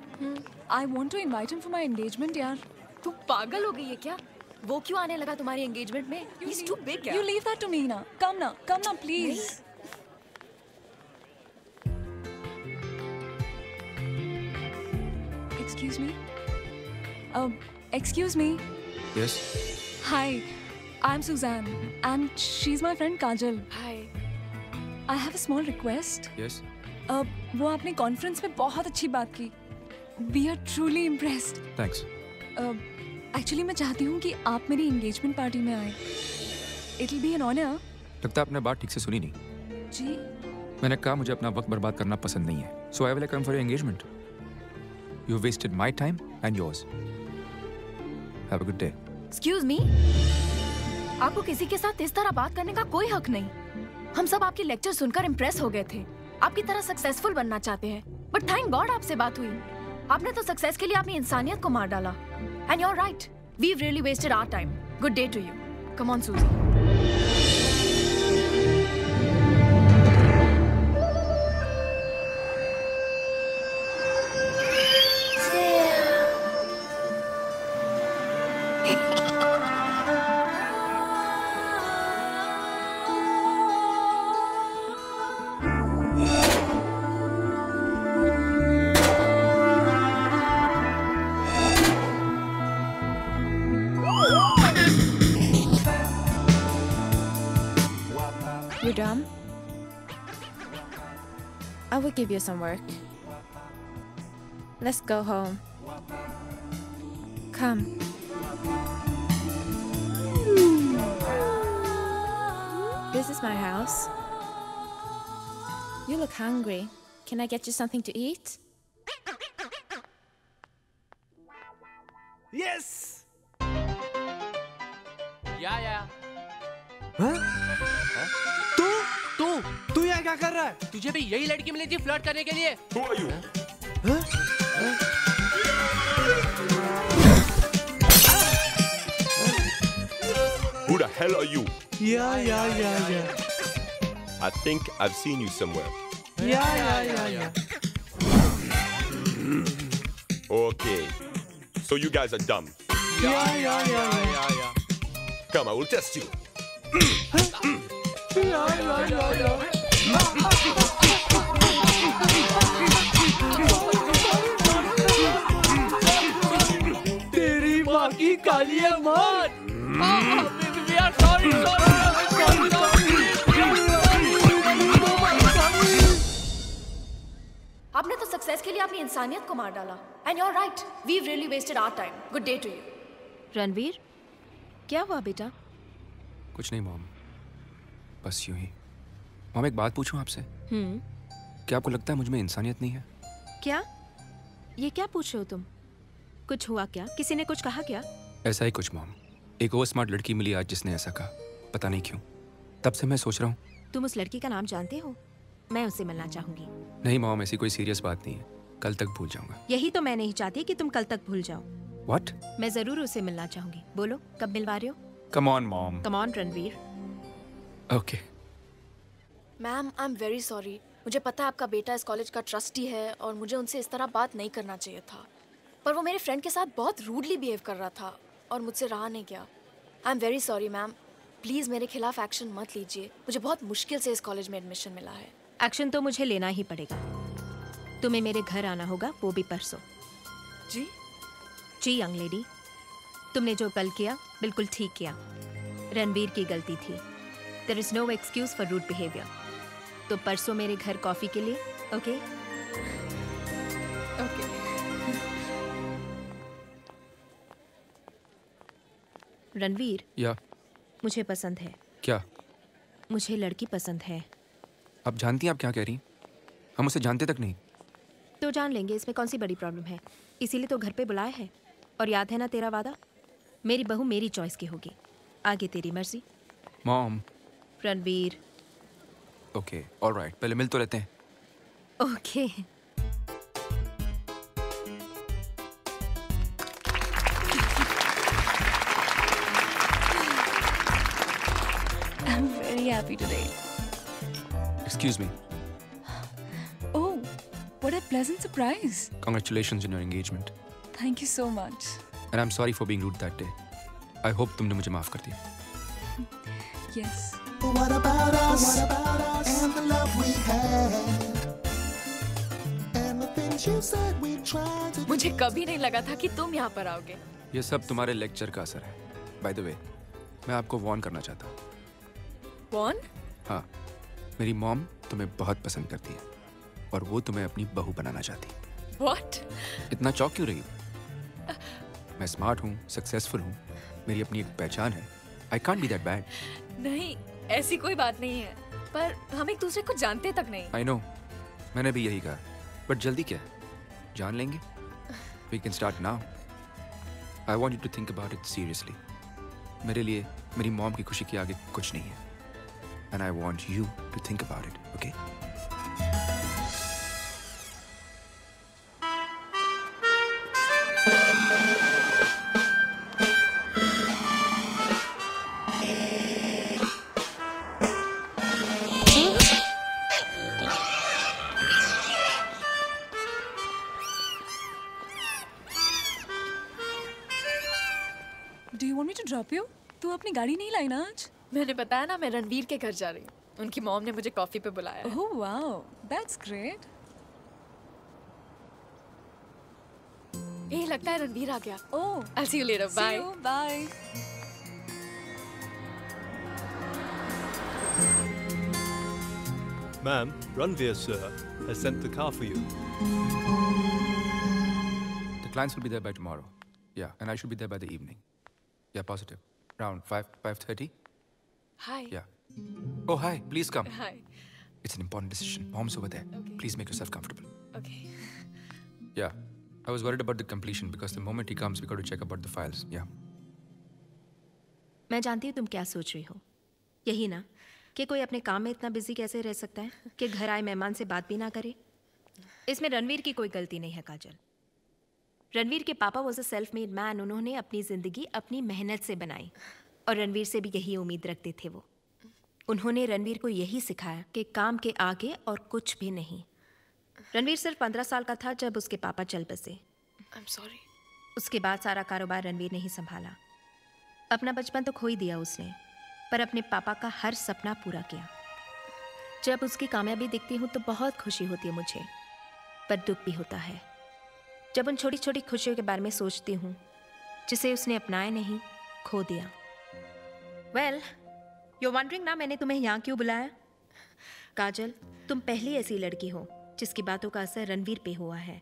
I want to invite him for my engagement. यार तू पागल हो गई है क्या? वो क्यों आने लगा तुम्हारी एंगेजमेंट में? He's too big. You leave that to me ना. Come ना, please. Excuse me. Excuse me. Yes. Hi, I'm Suzanne, and she's my friend Kajal. Hi. I have a small request. Yes. वो आपने conference में बहुत अच्छी बात की. We are truly impressed. Thanks. Actually मैं चाहती हूँ कि आप मेरी एंगेजमेंट पार्टी में आए. It will be an honour. लगता है आपने बात ठीक से सुनी नहीं. जी मैंने कहा मुझे अपना वक्त बर्बाद करना पसंद नहीं है, so I will come for your engagement. You wasted my time and yours. Have a good day. Excuse me, आपको किसी के साथ इस तरह बात करने का कोई हक नहीं। हम सब आपके लेक्चर सुनकर इम्प्रेस हो गए थे, आपकी तरह सक्सेसफुल बनना चाहते हैं, बट थैंक गॉड आपसे बात हुई। आपने तो सक्सेस के लिए अपनी इंसानियत को मार डाला। And you're right, we really wasted our time. Good day to you. Come on सूजी। I will give you some work. Let's go home. Come. This is my house. You look hungry. Can I get you something to eat? Yes! Yeah. Huh? तू यहाँ क्या कर रहा है? तुझे भी यही लड़की मिली थी फ्लर्ट करने के लिए? Who are you? Who the hell are you? Yeah. I think I've seen you somewhere. Yeah. Okay. So you guys are dumb. Yeah. Come, I will test you. तेरी माँ की काली मार। आपने तो सक्सेस के लिए अपनी इंसानियत को मार डाला। And you're right, we really wasted our time. Good day to you. Ranveer, क्या हुआ बेटा? कुछ नहीं मॉम, बस यूं ही। मॉम, एक बात पूछूं आपसे? क्या आपको लगता है मुझ में इंसानियत नहीं है? क्या? ये क्या पूछ रहे हो तुम? कुछ हुआ क्या? किसी ने कुछ कहा क्या? ऐसा ही कुछ मॉम, एक ओवर स्मार्ट लड़की मिली आज जिसने ऐसा कहा, पता नहीं क्यों। तब से मैं सोच रहा हूँ। तुम उस लड़की का नाम जानते हो? मैं उससे मिलना चाहूंगी। नहीं मॉम, ऐसी कोई सीरियस बात नहीं है, कल तक भूल जाऊंगा। यही तो मैं नहीं चाहती कि तुम कल तक भूल जाओ। व्हाट? मैं जरूर उससे मिलना चाहूंगी। बोलो, कब मिलवा रहे हो? Come on mom. Come on Ranveer. Okay. Ma'am, I am very sorry. मुझे पता है आपका बेटा इस कॉलेज का ट्रस्टी है और मुझे उनसे इस तरह बात नहीं करना चाहिए था, पर वो मेरे फ्रेंड के साथ बहुत रूडली बिहेव कर रहा था और मुझसे रहा नहीं गया। I am very sorry ma'am, please मेरे खिलाफ एक्शन मत लीजिए। मुझे बहुत मुश्किल से इस कॉलेज में एडमिशन मिला है। एक्शन तो मुझे लेना ही पड़ेगा। तुम्हें मेरे घर आना होगा, वो भी परसों। जी यंग लेडी, तुमने जो कल किया बिल्कुल ठीक किया। रणवीर की गलती थी। There is no excuse for rude behavior. तो परसों मेरे घर कॉफी के लिए, ओके? ओके। रणवीर। या। मुझे पसंद है। क्या? मुझे लड़की पसंद है। आप जानती हैं आप क्या कह रही हैं? हम उसे जानते तक नहीं। तो जान लेंगे, इसमें कौन सी बड़ी प्रॉब्लम है? इसीलिए तो घर पे बुलाया है। और याद है ना तेरा वादा, मेरी बहू मेरी चॉइस की होगी, आगे तेरी मर्जी। मॉम। रणवीर। ओके, ऑलराइट, पहले मिल तो लेते हैं। Okay. I am very happy today. Excuse me. Oh, what a pleasant surprise. Congratulations on your engagement. Thank you so much. And I am sorry for being rude that day. I hope तुमने मुझे माफ कर दिया। Yes. But what about us? And the love we had, and the things you said we tried to. मुझे कभी नहीं लगा था कि तुम यहाँ पर आओगे। ये सब तुम्हारे लेक्चर का असर है। By the way, मैं आपको warn करना चाहता हूँ। Warn? हाँ, मेरी मॉम तुम्हें बहुत पसंद करती है और वो तुम्हें अपनी बहू बनाना चाहती है। What? इतना चौक क्यों रही? मैं स्मार्ट हूँ, सक्सेसफुल हूँ, मेरी अपनी एक पहचान है। I can't be that bad. नहीं, ऐसी कोई बात नहीं है, पर हम एक दूसरे को जानते तक नहीं। I know, मैंने भी यही कहा, बट जल्दी क्या है, जान लेंगे। We can start now. I want you to think about it seriously. मेरे लिए मेरी मॉम की खुशी के आगे कुछ नहीं है, and I want you to think about it, okay? तू अपनी गाड़ी नहीं लाई ना आज? मैंने बताया ना, मैं रणवीर के घर जा रही हूँ। उनकी मॉम ने मुझे कॉफी पे बुलाया। Oh wow, that's great. ये लगता है रणवीर आ गया। Oh, I see you later, bye. Bye. Ma'am, Ranveer sir has sent the car for you. The clients will be there by tomorrow. Yeah, and I should be there by the evening. Yeah, positive. Around 5:30. Hi. Yeah. Oh, hi. Please come. Hi. It's an important decision. Mom's over there. Okay. Please make yourself comfortable. Okay. Yeah. I was worried about the completion because the moment he comes, we got to check about the files. Yeah. मैं जानती हूँ तुम क्या सोच रही हो। यही ना कि कोई अपने काम में इतना बिजी कैसे रह सकता है कि घर आए मेहमान से बात भी ना करे। इसमें रणवीर की कोई गलती नहीं है काजल। रणवीर के पापा was a self made man. उन्होंने अपनी ज़िंदगी अपनी मेहनत से बनाई और रणवीर से भी यही उम्मीद रखते थे वो। उन्होंने रणवीर को यही सिखाया कि काम के आगे और कुछ भी नहीं। रणवीर सिर्फ 15 साल का था जब उसके पापा चल बसे। I'm sorry. उसके बाद सारा कारोबार रणवीर ने ही संभाला। अपना बचपन तो खो ही दिया उसने, पर अपने पापा का हर सपना पूरा किया। जब उसकी कामयाबी देखती हूँ तो बहुत खुशी होती है मुझे, पर दुख भी होता है जब उन छोटी छोटी खुशियों के बारे में सोचती हूँ जिसे उसने अपनाया नहीं, खो दिया। वेल, यू वंडरिंग ना मैंने तुम्हें यहाँ क्यों बुलाया। काजल, तुम पहली ऐसी लड़की हो जिसकी बातों का असर रणवीर पे हुआ है,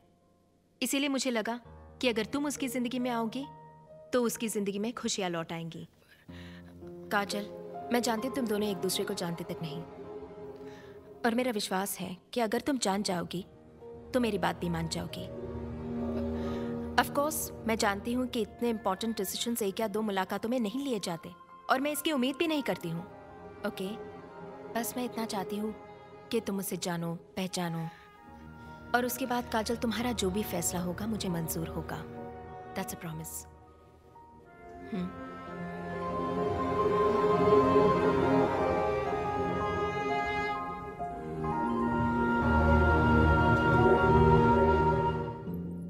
इसीलिए मुझे लगा कि अगर तुम उसकी ज़िंदगी में आओगी तो उसकी ज़िंदगी में खुशियाँ लौट आएंगी। काजल, मैं जानती हूँ तुम दोनों एक दूसरे को जानते तक नहीं, और मेरा विश्वास है कि अगर तुम जान जाओगी तो मेरी बात भी मान जाओगी। ऑफ कोर्स, मैं जानती हूँ कि इतने इम्पोर्टेंट डिसीजंस एक या दो मुलाकातों में नहीं लिए जाते, और मैं इसकी उम्मीद भी नहीं करती हूँ। ओके, बस मैं इतना चाहती हूँ कि तुम उसे जानो, पहचानो, और उसके बाद काजल तुम्हारा जो भी फैसला होगा मुझे मंजूर होगा। That's a promise.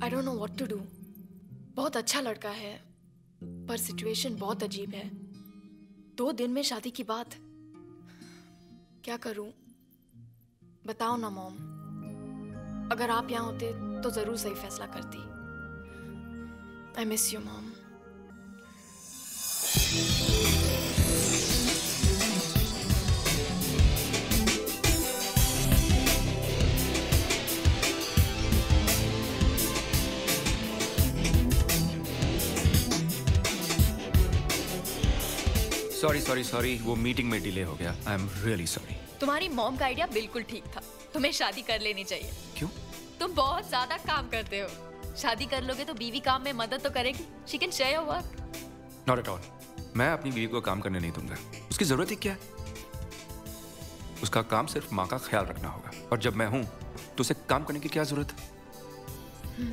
I don't know what to do. बहुत अच्छा लड़का है, पर सिचुएशन बहुत अजीब है। 2 दिन में शादी की बात, क्या करूं? बताओ ना मॉम, अगर आप यहाँ होते तो जरूर सही फैसला करती। I miss you mom. Sorry, वो मीटिंग में डिले हो गया। I am really sorry. तुम्हारी मॉम का आइडिया बिल्कुल ठीक था, तुम्हें शादी कर लेनी चाहिए। क्यों? तुम बहुत ज्यादा काम करते हो, शादी कर लोगे तो बीवी काम में मदद तो करेगी। She can share your work. Not at all. मैं अपनी बीवी को काम करने नहीं दूंगा, उसकी जरूरत ही क्या है? उसका काम सिर्फ माँ का ख्याल रखना होगा, और जब मैं हूँ तो उसे काम करने की क्या जरूरत है?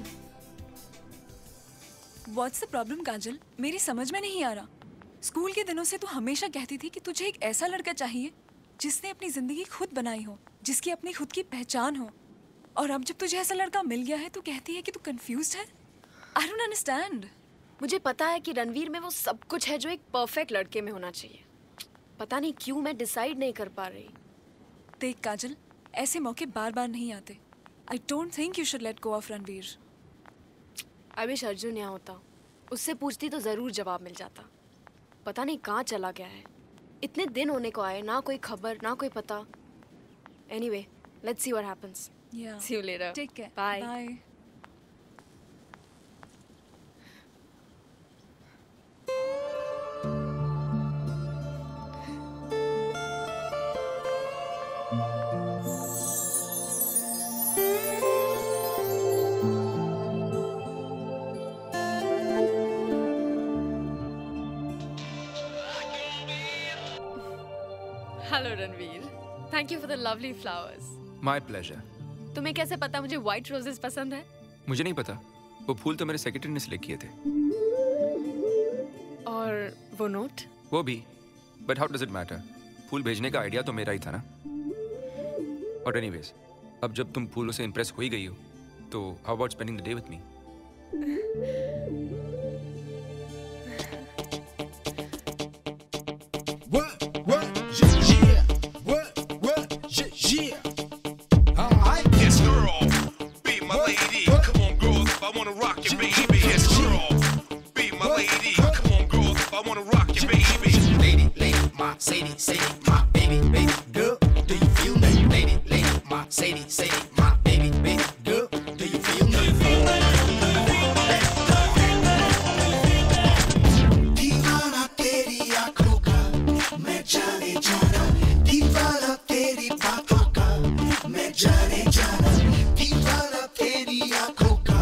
What's the problem Kajal? मेरी समझ में नहीं आ रहा। स्कूल के दिनों से तू हमेशा कहती थी कि तुझे एक ऐसा लड़का चाहिए जिसने अपनी ज़िंदगी खुद बनाई हो, जिसकी अपनी खुद की पहचान हो, और अब जब तुझे ऐसा लड़का मिल गया है तो कहती है कि तू कंफ्यूज्ड है। I don't understand. मुझे पता है कि रणवीर में वो सब कुछ है जो एक परफेक्ट लड़के में होना चाहिए, पता नहीं क्यों मैं डिसाइड नहीं कर पा रही। देख काजल, ऐसे मौके बार बार नहीं आते। I don't think you should let go of Ranveer. I wish Arjun यहाँ होता, उससे पूछती तो ज़रूर जवाब मिल जाता। पता नहीं कहाँ चला गया है, इतने दिन होने को आए, ना कोई खबर ना कोई पता। Anyway, let's see what happens. See you later. Take care. Bye. Thank you for the lovely flowers. My pleasure. तुम्हें कैसे पता मुझे white roses पसंद है? मुझे नहीं पता. वो फूल तो मेरे सेक्रेटरी ने सेलेक्ट किए थे. और वो नोट? वो भी. But how does it matter? फूल भेजने का आइडिया तो मेरा ही था ना. But anyways, अब जब तुम फूलों से इम्प्रेस हो ही गई हो, तो how about spending the day with me? Sadie, Sadie, my baby, baby girl, do you feel me? Lady, lady, my Sadie, Sadie, my baby, baby girl, do you feel me? दीवाना तेरी आँखों का, मैं जाने जाना. दीवाना तेरी बातों का, मैं जाने जाना. दीवाना तेरी आँखों का,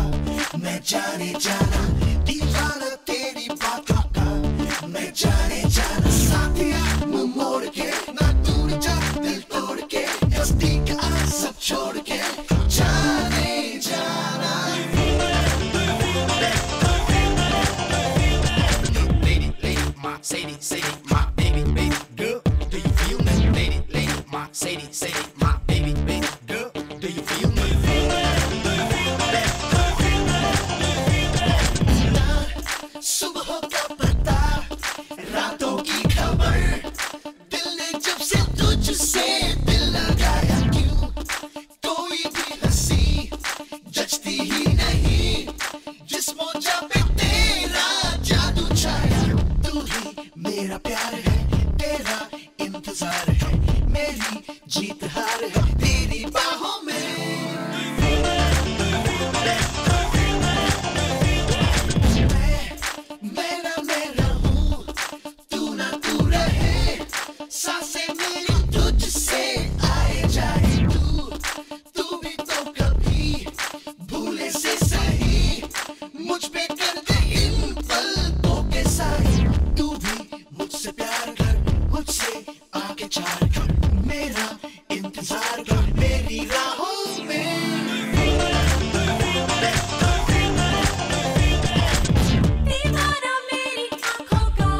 मैं जाने जाना. दीवाना तेरी बातों का, मैं जाने जाना. Sadie, Sadie, my baby, baby girl, do you feel me? Lady, lady, my Sadie, Sadie, my baby, baby girl, do you feel me? सुबह का पता, रातों की खबर, दिल ने जब से तुझसे दिल लगाया क्यों? कोई भी हंसी जचती ही नहीं, जिस मोजा पे तेरा जादू छाया. तू ही मेरा प्यार है, तेरा इंतजार है, मेरी जीत हार है, तेरी बाहों में. मैं ना मेरा हूँ, तू ना तू रहे, सांसें मेरी तुझसे आए जाए. तू भी तो कभी भूले से सही, मुझ पे कर दे इन पलकों के साए. तू भी मुझसे प्यार कर, मुझसे आके चार कर, मेरा इंतजार कर, मेरी राहों में. दीवाना मेरी आँखों का,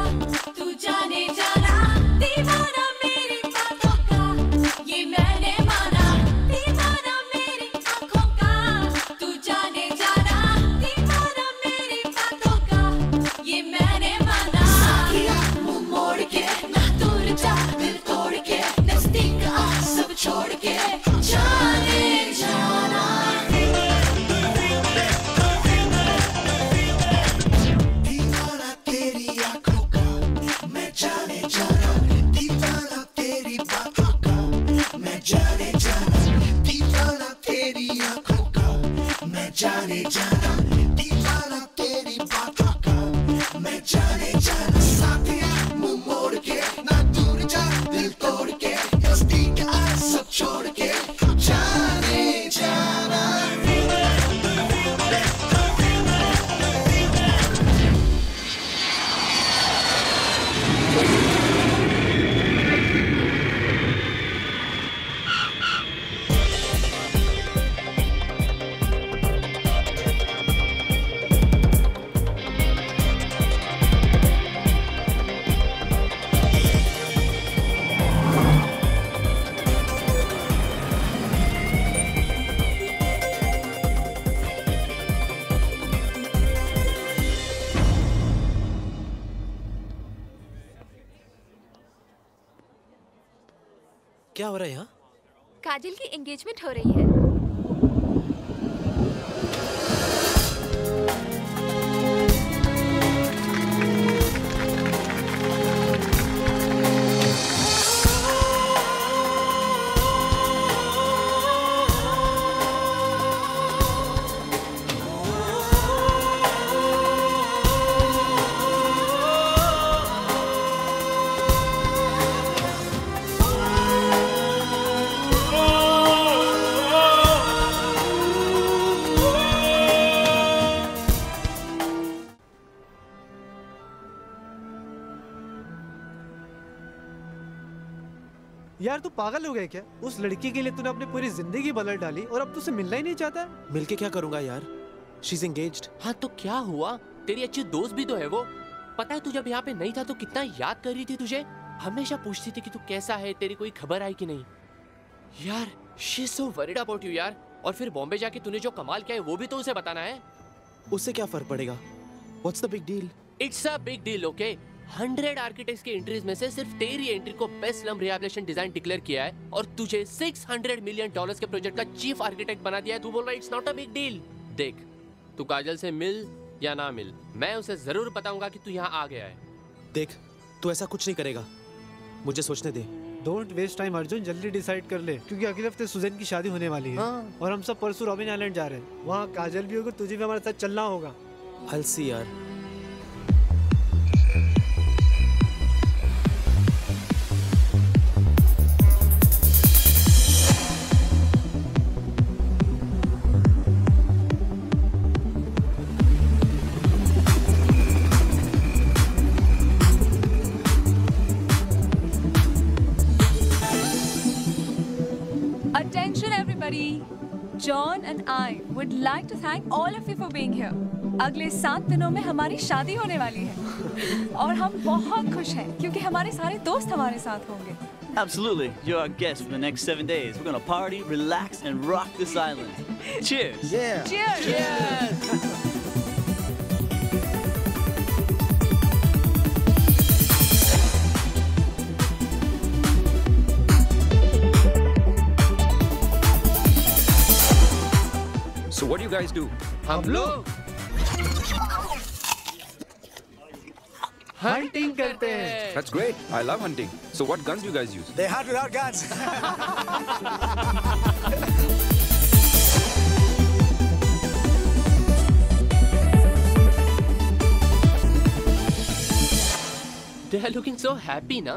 तू जाने जाना. दीवाना मेरी बातों का, ये मैंने माना. दीवाना मेरी आँखों का, तू जाने जाना. दीवाना मेरी बातों का, ये मैंने माना. साथिया मुँह मोड़ के, ना दूर जा दिल तोड़ के, नजदीक आ सब छोड़ के, जाने जाना. दीवाना तेरी आँखों का, मैं जाने जाना. दीवाना तेरी बातों का, मैं जाने जाना. दीवाना तेरी आँखों का, मैं जाने जाना. दीवाना तेरी बातों का, मैं जाने जाना. साथिया मुँह मोड़ के, ना दूर जा दिल तोड़ के, नजदीक आ सब छोड़ के, जाने जाना. क्या हो रहा है यहाँ? काजल की एंगेजमेंट हो रही है. Oh! यार तू पागल हो गया क्या? उस लड़की के लिए तूने अपनी पूरी जिंदगी बदल डाली और अब तू उसे मिलना ही नहीं चाहता? मिलके क्या करूंगा यार, शी इज एंगेज्ड। हाँ तो क्या हुआ, तेरी अच्छी दोस्त भी तो है वो। पता है तू जब यहाँ पे नहीं था तो कितना याद कर रही थी तुझे, हमेशा पूछती थी कि तू कैसा है, तेरी कोई खबर आई कि नहीं। यार she is so worried about you यार। और फिर बॉम्बे जाके तूने जो कमाल किया है वो भी तो उसे बताना है। उससे क्या फर्क पड़ेगा, what's the big deal? It's a big deal okay. 100 architects के एंट्रीज में से सिर्फ तेरी एंट्री को best slum rehabilitation design declare किया है और तुझे $600 मिलियन के प्रोजेक्ट का चीफ आर्किटेक्ट बना दिया है। तू बोल रहा है it's not a big deal. देख तू काजल से मिल या ना मिल, मैं उसे जरूर बताऊंगा कि तू यहाँ आ गया है। देख तू ऐसा कुछ नहीं करेगा, मुझे सोचने दे। डोंट वेस्ट टाइम अर्जुन, जल्दी डिसाइड कर ले क्योंकि अगले हफ्ते सुजैन की शादी होने वाली है। हाँ। और हम सब परसों रॉबिन आइलैंड जा रहे हैं, वहाँ काजल भी होगा, तुझे भी हमारे साथ चलना होगा। अलसी यार। John and I would like to thank all of you for being here. अगले 7 दिनों में हमारी शादी होने वाली है और हम बहुत खुश हैं क्योंकि हमारे सारे दोस्त हमारे साथ होंगे। Absolutely, you're our guest for the next 7 days. We're gonna party, relax, and rock this island. Cheers! Yeah! Cheers! Cheers! So what do you guys do? हम लोग hunting करते हैं. That's great. I love hunting. So what guns do you guys use? They hunt without guns. They are looking so happy, ना?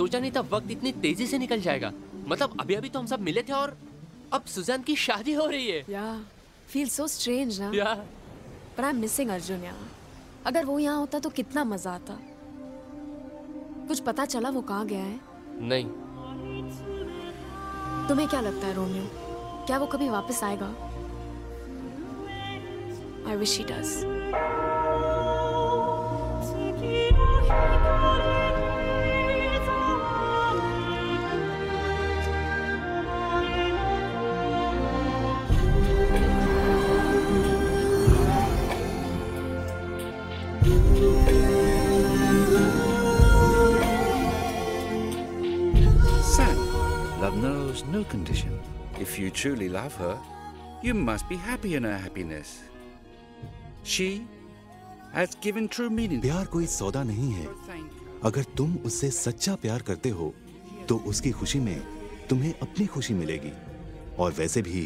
सोचा नहीं था वक्त इतनी तेजी से निकल जाएगा। मतलब अभी-अभी तो हम सब मिले थे और अब सुजैन की शादी हो रही है। Yeah. Feels so strange ना? Yeah. But I'm missing Arjun यार। अगर वो यहाँ होता तो कितना मजा आता। कुछ पता चला वो कहाँ गया है? नहीं। तुम्हें क्या लगता है रोमियो? क्या वो कभी वापस आएगा? I wish he does. Love knows no condition. If you truly love her, you must be happy in her happiness. She has given true meaning. प्यार कोई सौदा नहीं है। अगर तुम उससे सच्चा प्यार करते हो, तो उसकी खुशी में तुम्हें अपनी खुशी मिलेगी। और वैसे भी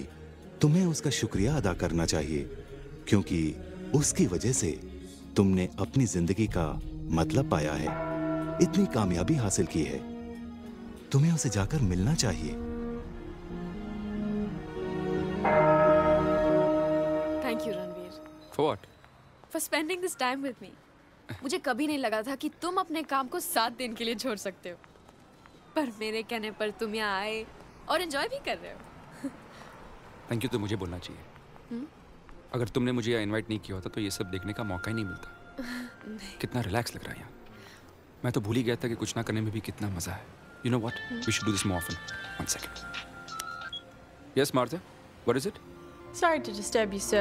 तुम्हें उसका शुक्रिया अदा करना चाहिए, क्योंकि उसकी वजह से तुमने अपनी जिंदगी का मतलब पाया है, इतनी कामयाबी हासिल की है। तुम्हें उसे जाकर मिलना चाहिए। Thank you Ranveer. For what? For spending this time with me. मुझे कभी नहीं लगा था कि तुम अपने काम को 7 दिन के लिए छोड़ सकते हो, पर मेरे कहने पर तुम यहाँ आए और एंजॉय भी कर रहे हो। थैंक यू तो मुझे बोलना चाहिए। अगर तुमने मुझे यहाँ इन्वाइट नहीं किया होता तो ये सब देखने का मौका ही नहीं मिलता। नहीं। कितना रिलैक्स लग रहा है यहाँ, मैं तो भूल ही गया था कि कुछ ना करने में भी कितना मजा है। You know what? We should do this more often. One second. Yes, Martha? What is it? Sorry to disturb you, sir.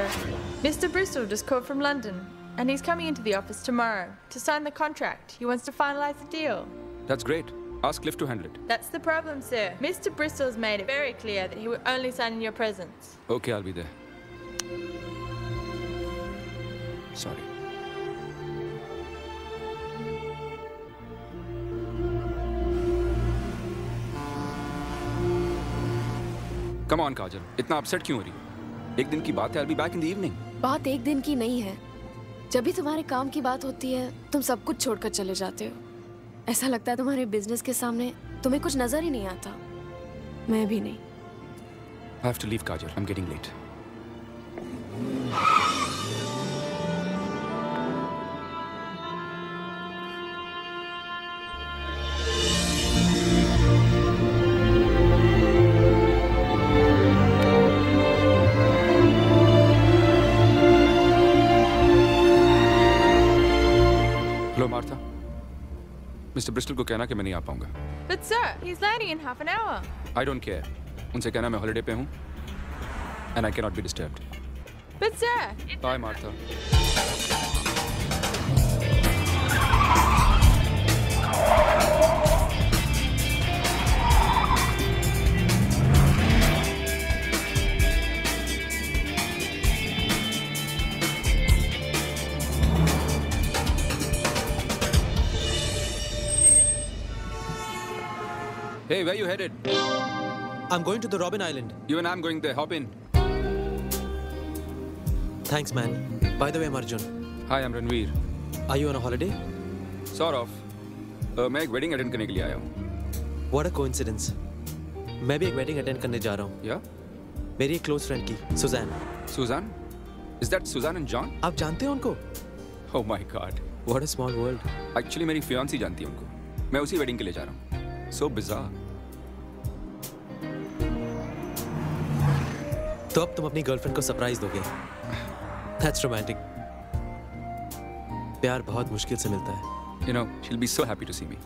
Mr. Bristol just called from London, and he's coming into the office tomorrow to sign the contract. He wants to finalize the deal. That's great. Ask Cliff to handle it. That's the problem, sir. Mr. Bristol's made it very clear that he will only sign in your presence. Okay, I'll be there. Sorry. Come on, काजल, इतना upset क्यों हो रही है? एक दिन की बात है, I'll be back in the evening. बात एक दिन की नहीं है, जब भी तुम्हारे काम की बात होती है तुम सब कुछ छोड़कर चले जाते हो। ऐसा लगता है तुम्हारे बिजनेस के सामने तुम्हें कुछ नजर ही नहीं आता। मैं भी नहीं। I have to leave, Kajal. I'm getting late. Mister Bristol को कहना कि मैं नहीं आ पाऊंगा। But sir, he's landing in half an hour. I don't care. उनसे कहना मैं हॉलिडे पे हूँ and I cannot be disturbed. But sir. Bye, Martha. Hey, where you headed? I'm going to the Robben Island. You and I'm going there. Hop in. Thanks, man. By the way, I'm Arjun. Hi, I'm Ranveer. Are you on a holiday? Sort of. मैं एक wedding attend करने के लिए आया हूँ. What a coincidence. मैं भी एक wedding attend करने जा रहा हूँ. Yeah? मेरी एक close friend की, Suzanne. Suzanne? Is that Suzanne and John? आप जानते हो उनको? Oh my God. What a small world. Actually, मेरी fiancée जानती है उनको. मैं उसी wedding के लिए जा रहा हूँ. So bizarre. तो अब तुम अपनी गर्लफ्रेंड को सरप्राइज दोगे। That's romantic. प्यार बहुत मुश्किल से मिलता है। You know, she'll be so happy to see me.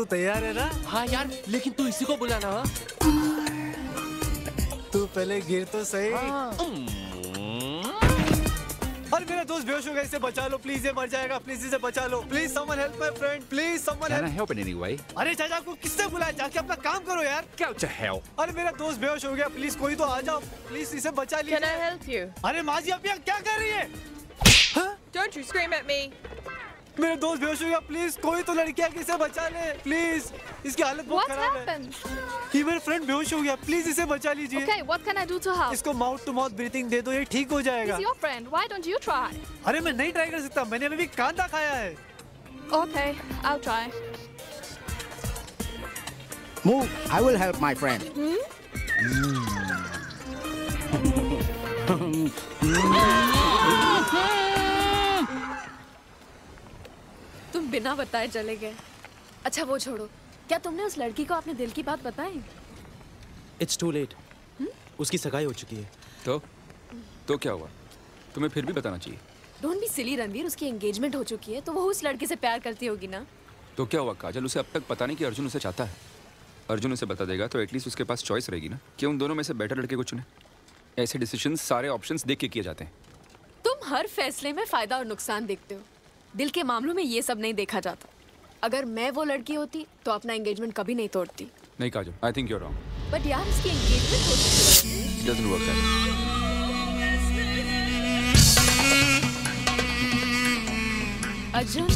तो तैयार है ना? हाँ यार, लेकिन तू इसी को बुलाना है। तू पहले गिर तो सही। हाँ। अरे मेरा दोस्त बेहोश हो गया, इसे बचा लो प्लीज, ये मर जाएगा, प्लीज इसे बचा लो, please someone help my friend, please someone help. Help in any way. अरे चाचा आपको किसने बुलाया, जाके अपना काम करो यार। क्या होता है? अरे मेरा दोस्त बेहोश हो गया, प्लीज कोई तो आ जाओ, प्लीज इसे बचा लीजिए। Can I help you? अरे माँ जी आप यहाँ क्या कर रही है? Don't you scream at me. मेरा दोस्त बेहोश हो गया, प्लीज कोई तो लड़कियाँ किसे बचा ले, प्लीज इसकी हालत बहुत खराब है। ये मेरा फ्रेंड बेहोश हो गया, प्लीज इसे बचा लीजिए। Okay, what can I do to help? इसको माउथ टू माउथ ब्रीथिंग दे दो, ये ठीक हो जाएगा। He's your friend. Why don't you try? अरे मैं नहीं ट्राई कर सकता, मैंने अभी कांदा खाया है। Okay, I'll try. Move. I will help my friend. तुम बिना बताए चले गए। अच्छा वो छोड़ो, क्या तुमने उस लड़की को अपने दिल की बात बताई? It's too late. उसकी सगाई हो चुकी है। तो क्या हुआ? तुम्हें फिर भी बताना चाहिए। Don't be silly रणवीर, उसकी एंगेजमेंट हो चुकी है, तो वो उस लड़के से प्यार करती होगी ना? तो क्या हुआ काजल, उसे अब तक पता नहीं कि अर्जुन उसे चाहता है। अर्जुन उसे बता देगा तो एटलीस्ट उसके पास चॉइस रहेगी ना कि उन दोनों में से बेटर लड़के को चुने। ऐसे डिसीजन सारे ऑप्शन देख के किए जाते हैं। तुम हर फैसले में फायदा और नुकसान देखते हो, दिल के मामलों में ये सब नहीं देखा जाता। अगर मैं वो लड़की होती तो अपना एंगेजमेंट कभी नहीं तोड़ती। नहीं Kajal, I think you are wrong. But यार इसकी एंगेजमेंट हो चुकी है। It doesn't work out. Arjun,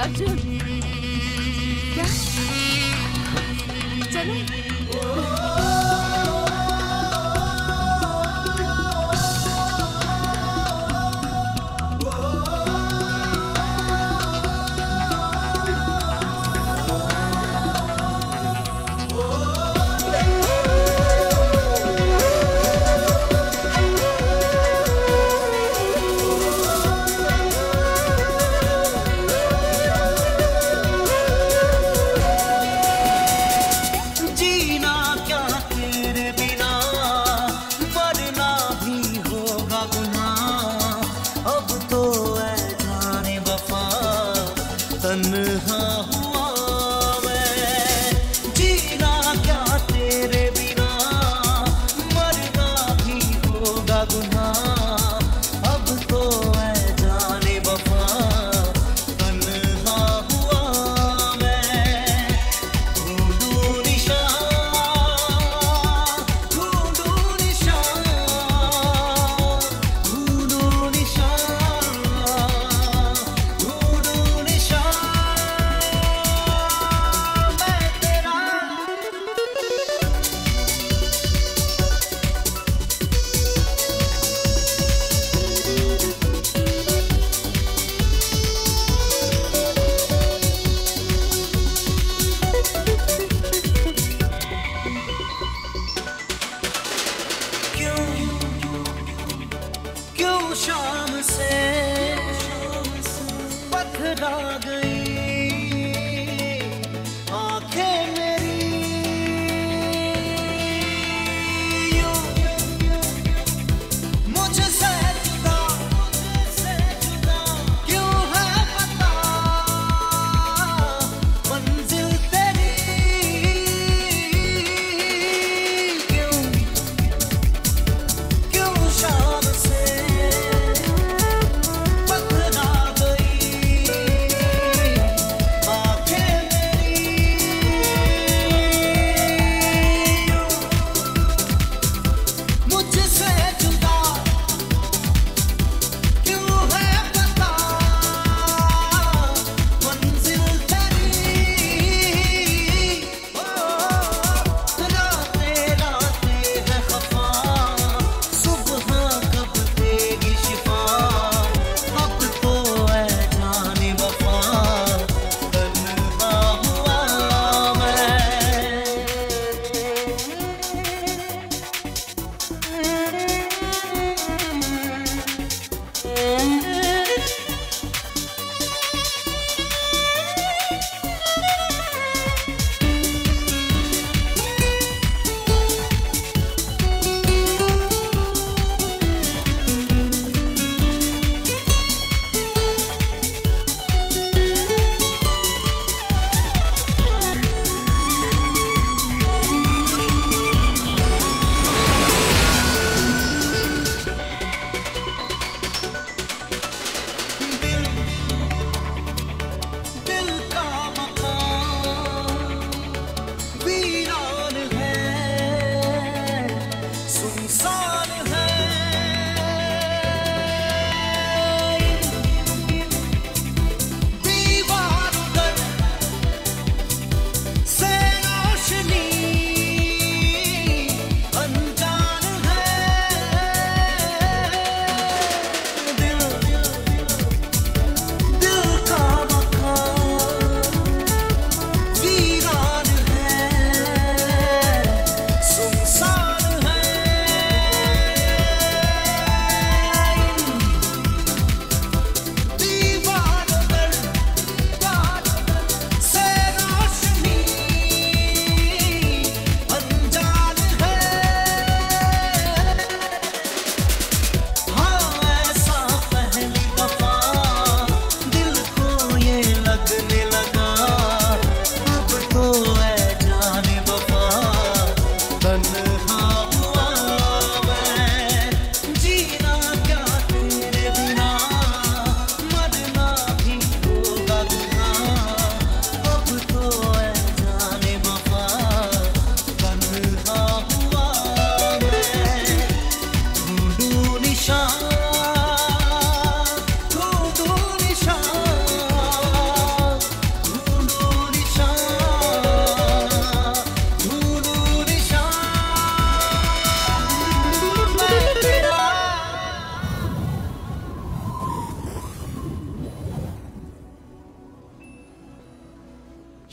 Arjun क्या? चलो।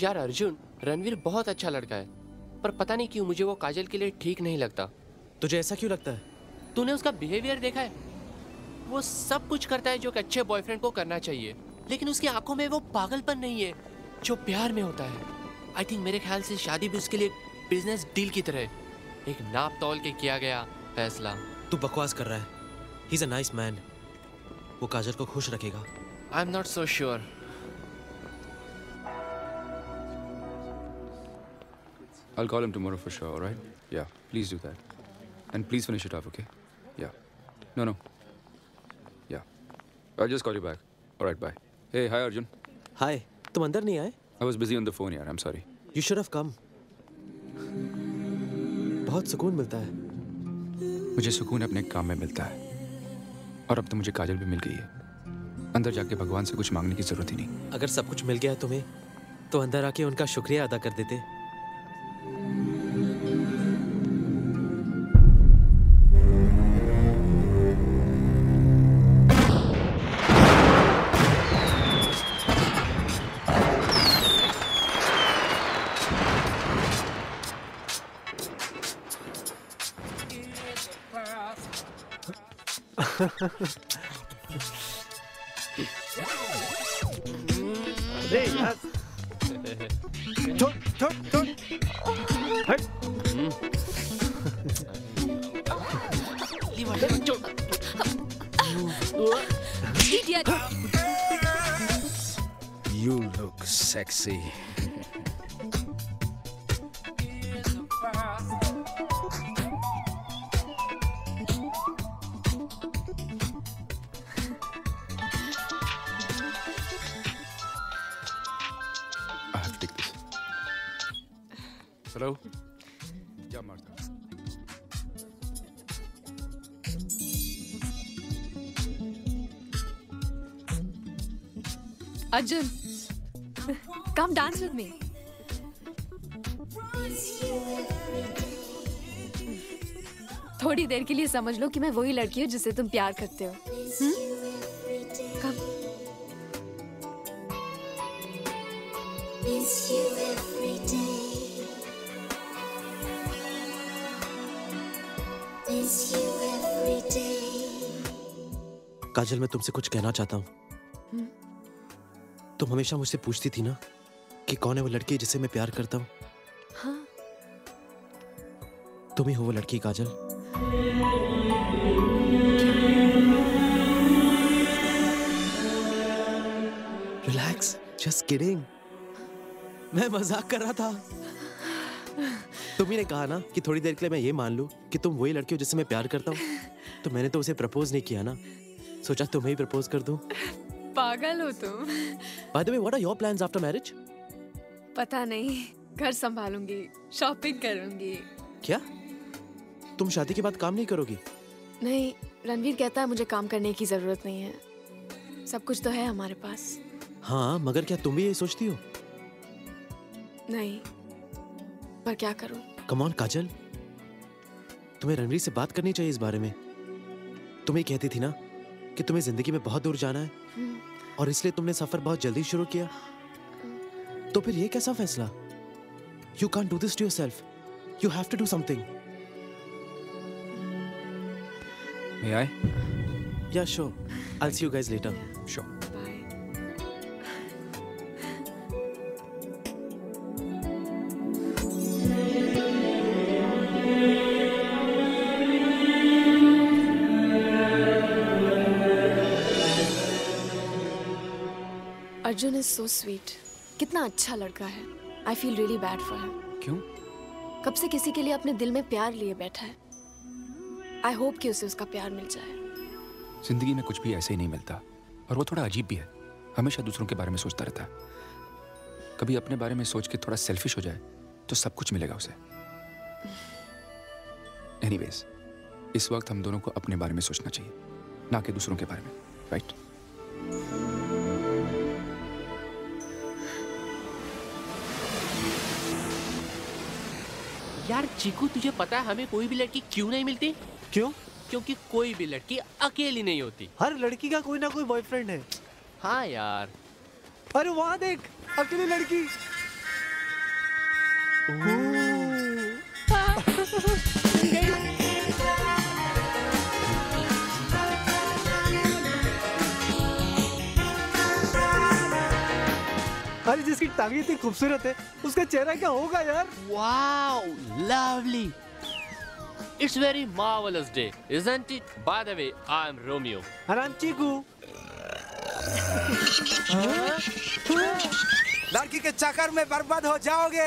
यार अर्जुन, रणवीर बहुत अच्छा लड़का है, पर पता नहीं क्यों मुझे वो काजल के लिए ठीक नहीं लगता। तुझे ऐसा क्यों लगता है? तूने उसका बिहेवियर देखा है? वो सब कुछ करता है जो एक अच्छे बॉयफ्रेंड को करना चाहिए, लेकिन उसकी आंखों में वो पागलपन नहीं है जो प्यार में होता है। आई थिंक मेरे ख्याल से शादी भी उसके लिए बिजनेस डील की तरह है, एक नाप तौल के किया गया फैसला। तू बकवास कर रहा है। He is a nice man, वो काजल को खुश रखेगा। I am not so sure. I'll call him tomorrow for sure, all right? Yeah, please do that. And please finish it off, okay? Yeah. No. Yeah. I'll just call you back. All right, bye. Hey, hi Arjun. Hi. तुम अंदर नहीं आए? I was busy on the phone, yaar. I'm sorry. You should have come. बहुत सुकून मिलता है। मुझे सुकून अपने काम में मिलता है। और अब तो मुझे काजल भी मिल गई है। अंदर जाके भगवान से कुछ मांगने की जरूरत ही नहीं। अगर सब कुछ मिल गया है तुम्हें, तो अंदर आके उनका शुक्रिया अदा कर देते। You look sexy. Hello? Yeah, Martha. Arjun, come dance with me. थोड़ी देर के लिए समझ लो कि मैं वही लड़की हूँ जिससे तुम प्यार करते हो। Come. काजल, मैं तुमसे कुछ कहना चाहता हूँ। तुम हमेशा मुझसे पूछती थी ना कि कौन है वो लड़की जिसे मैं प्यार करता हूँ। हाँ। तुम ही हो वो लड़की काजल। Relax, just kidding. मैं मजाक कर रहा था। तुम ही ने कहा ना कि थोड़ी देर के लिए मैं ये मान लूँ कि तुम वही लड़की हो जिससे मैं प्यार करता हूँ, तो मैंने तो उसे प्रपोज नहीं किया ना, सोचा तुम्हें ही प्रपोज कर दूं। पागल हो तुम। By the way, what are your plans after marriage? पता नहीं, घर संभालूंगी, शॉपिंग करूंगी। क्या? तुम शादी के बाद काम नहीं करोगी? नहीं, रणवीर कहता है मुझे काम करने की जरूरत नहीं है, सब कुछ तो है हमारे पास। हाँ, मगर क्या तुम भी यही सोचती हो? नहीं, पर क्या करूं? Come on, काजल, तुम्हें रणवीर से बात करनी चाहिए इस बारे में। तुम्हें कहती थी ना कि तुम्हें जिंदगी में बहुत दूर जाना है और इसलिए तुमने सफर बहुत जल्दी शुरू किया, तो फिर ये कैसा फैसला? You can't do this to yourself. You have to do something. May I? Yeah, sure. I'll see you guys later. Sure. Arjun is so sweet. कितना अच्छा लड़का है। I feel really bad for him. क्यों? कब से किसी के लिए अपने दिल में प्यार लिए बैठा है। आई होप कि उसे उसका प्यार मिल जाए। जिंदगी में कुछ भी ऐसे ही नहीं मिलता, और वो थोड़ा अजीब भी है, हमेशा दूसरों के बारे में सोचता रहता है। कभी अपने बारे में सोच के थोड़ा सेल्फिश हो जाए तो सब कुछ मिलेगा उसे। एनीवेज, इस वक्त हम दोनों को अपने बारे में सोचना चाहिए, ना कि दूसरों के बारे में, राइट? यार चीकू, तुझे पता है हमें कोई भी लड़की क्यों नहीं मिलती? क्यों? क्योंकि कोई भी लड़की अकेली नहीं होती। हर लड़की का कोई ना कोई बॉयफ्रेंड है। हाँ यार। अरे वहाँ देख, अकेली लड़की। अरे जिसकी टांगे इतनी खूबसूरत है उसका चेहरा क्या होगा यार? Wow lovely. It's very marvelous day, isn't it? By the way, I'm Romeo. And I'm Chiku. लड़की के चक्कर में बर्बाद हो जाओगे।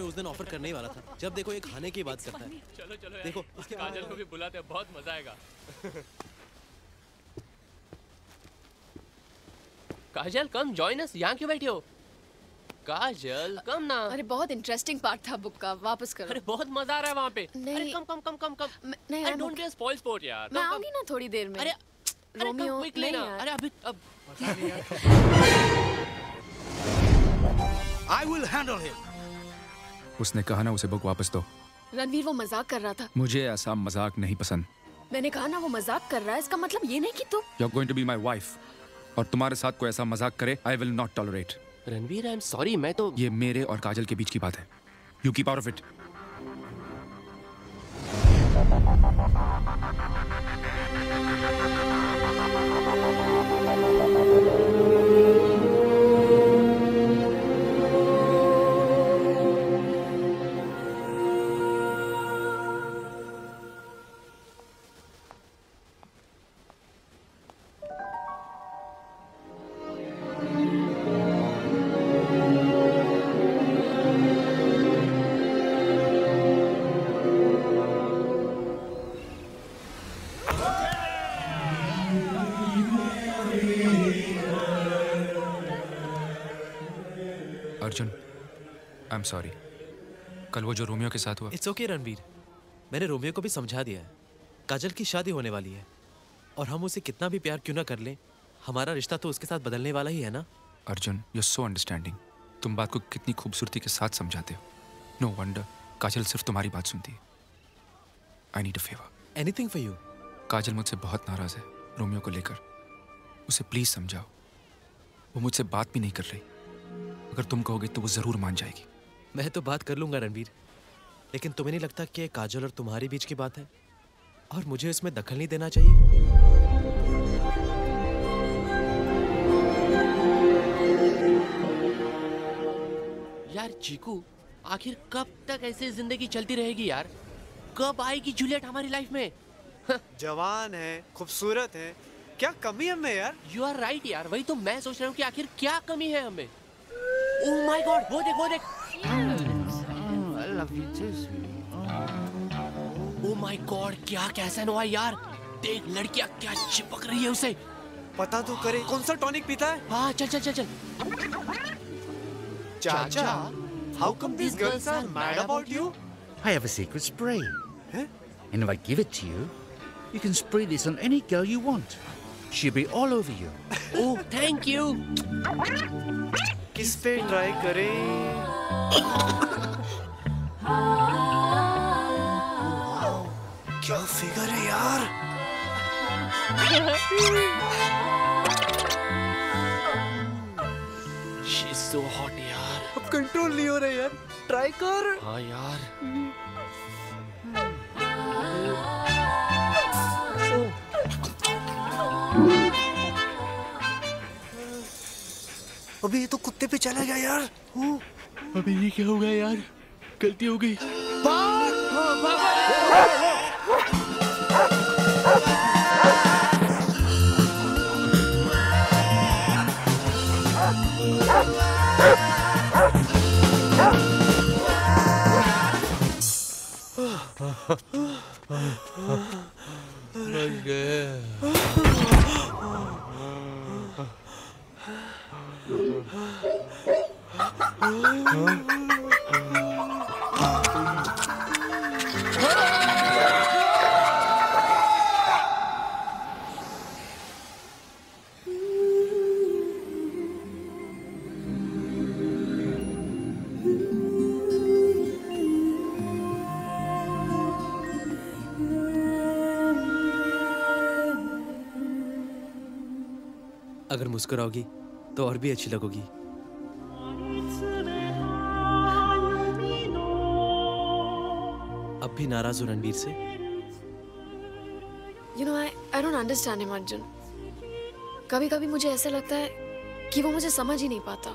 उस दिन ऑफर करने ही वाला था जब देखो ये खाने की बात करता है। चलो चलो देखो काजल को भी बुलाते हैं, बहुत मजा आएगा। Kajal come join us. यहाँ क्यों बैठे हो? काजल कम ना। अरे बहुत इंटरेस्टिंग पार्ट था बुक का, वापस करो। अरे बहुत मजा आ रहा है वहाँ पे। अरे कम कम कम कम कम। नहीं don't be a spoil sport यार। मैं आऊंगी ना थोड़ी देर में। अरे रोमियो नहीं यार। अरे अभी अब आई विल हैंडल हिम। उसने कहा ना उसे बुक वापस दो। रणवीर वो मजाक कर रहा था। मुझे ऐसा मजाक नहीं पसंद। मैंने कहा ना वो मजाक कर रहा है, इसका मतलब ये नहीं कि तुम। You are going to be my wife और तुम्हारे साथ कोई ऐसा मजाक करे I will not tolerate. Ranveer I am sorry, मैं तो ये मेरे और काजल के बीच की बात है। You keep out of it. I'm sorry. कल वो जो रोमियो के साथ हुआ। It's okay रणवीर, मैंने रोमियो को भी समझा दिया है। काजल की शादी होने वाली है और हम उसे कितना भी प्यार क्यों ना कर लें, हमारा रिश्ता तो उसके साथ बदलने वाला ही है ना। Arjun you're so understanding. तुम बात को कितनी खूबसूरती के साथ समझाते हो। No wonder काजल सिर्फ तुम्हारी बात सुनती है। I need a favor. Anything for you. काजल मुझसे बहुत नाराज है रोमियो को लेकर. उसे प्लीज समझाओ. वो मुझसे बात भी नहीं कर रही. अगर तुम कहोगे तो वो जरूर मान जाएगी. मैं तो बात कर लूंगा रणवीर, लेकिन तुम्हें नहीं लगता कि काजल और तुम्हारे बीच की बात है और मुझे इसमें दखल नहीं देना चाहिए? यार चीकू, आखिर कब तक ऐसे जिंदगी चलती रहेगी यार? कब आएगी जूलियट हमारी लाइफ में? जवान है, खूबसूरत है, क्या कमी है हमें यार? यू आर राइट यार, वही तो मैं सोच रहा हूँ कि आखिर क्या कमी है हमें। ओह माय गॉड, वो देख ओह माय गॉड, क्या कैसा हुआ यार? देख लड़कियाँ क्या चिपक रही है उसे। पता तो करे कौन सा टॉनिक पीता है। हाँ चल चल चल चल। Chacha, how come these girls are mad about you? I have a secret spray. Huh? And if I give it to you, you can spray this on any girl you want. She'll be all over you. Oh, thank you. Kis pe try kare? Wow, kya figure hai yaar? She's so hot. Control नहीं हो रहा यार, try कर। हाँ यार। अभी ये तो कुत्ते पे चला गया यार। अभी ये क्या हो गया यार? गलती हो गई। मर गए। अगर मुस्कुराओगी तो और भी अच्छी लगोगी। अब भी नाराज हो रणवीर से? You know, I don't understand him, Arjun. कभी कभी मुझे ऐसा लगता है कि वो मुझे समझ ही नहीं पाता।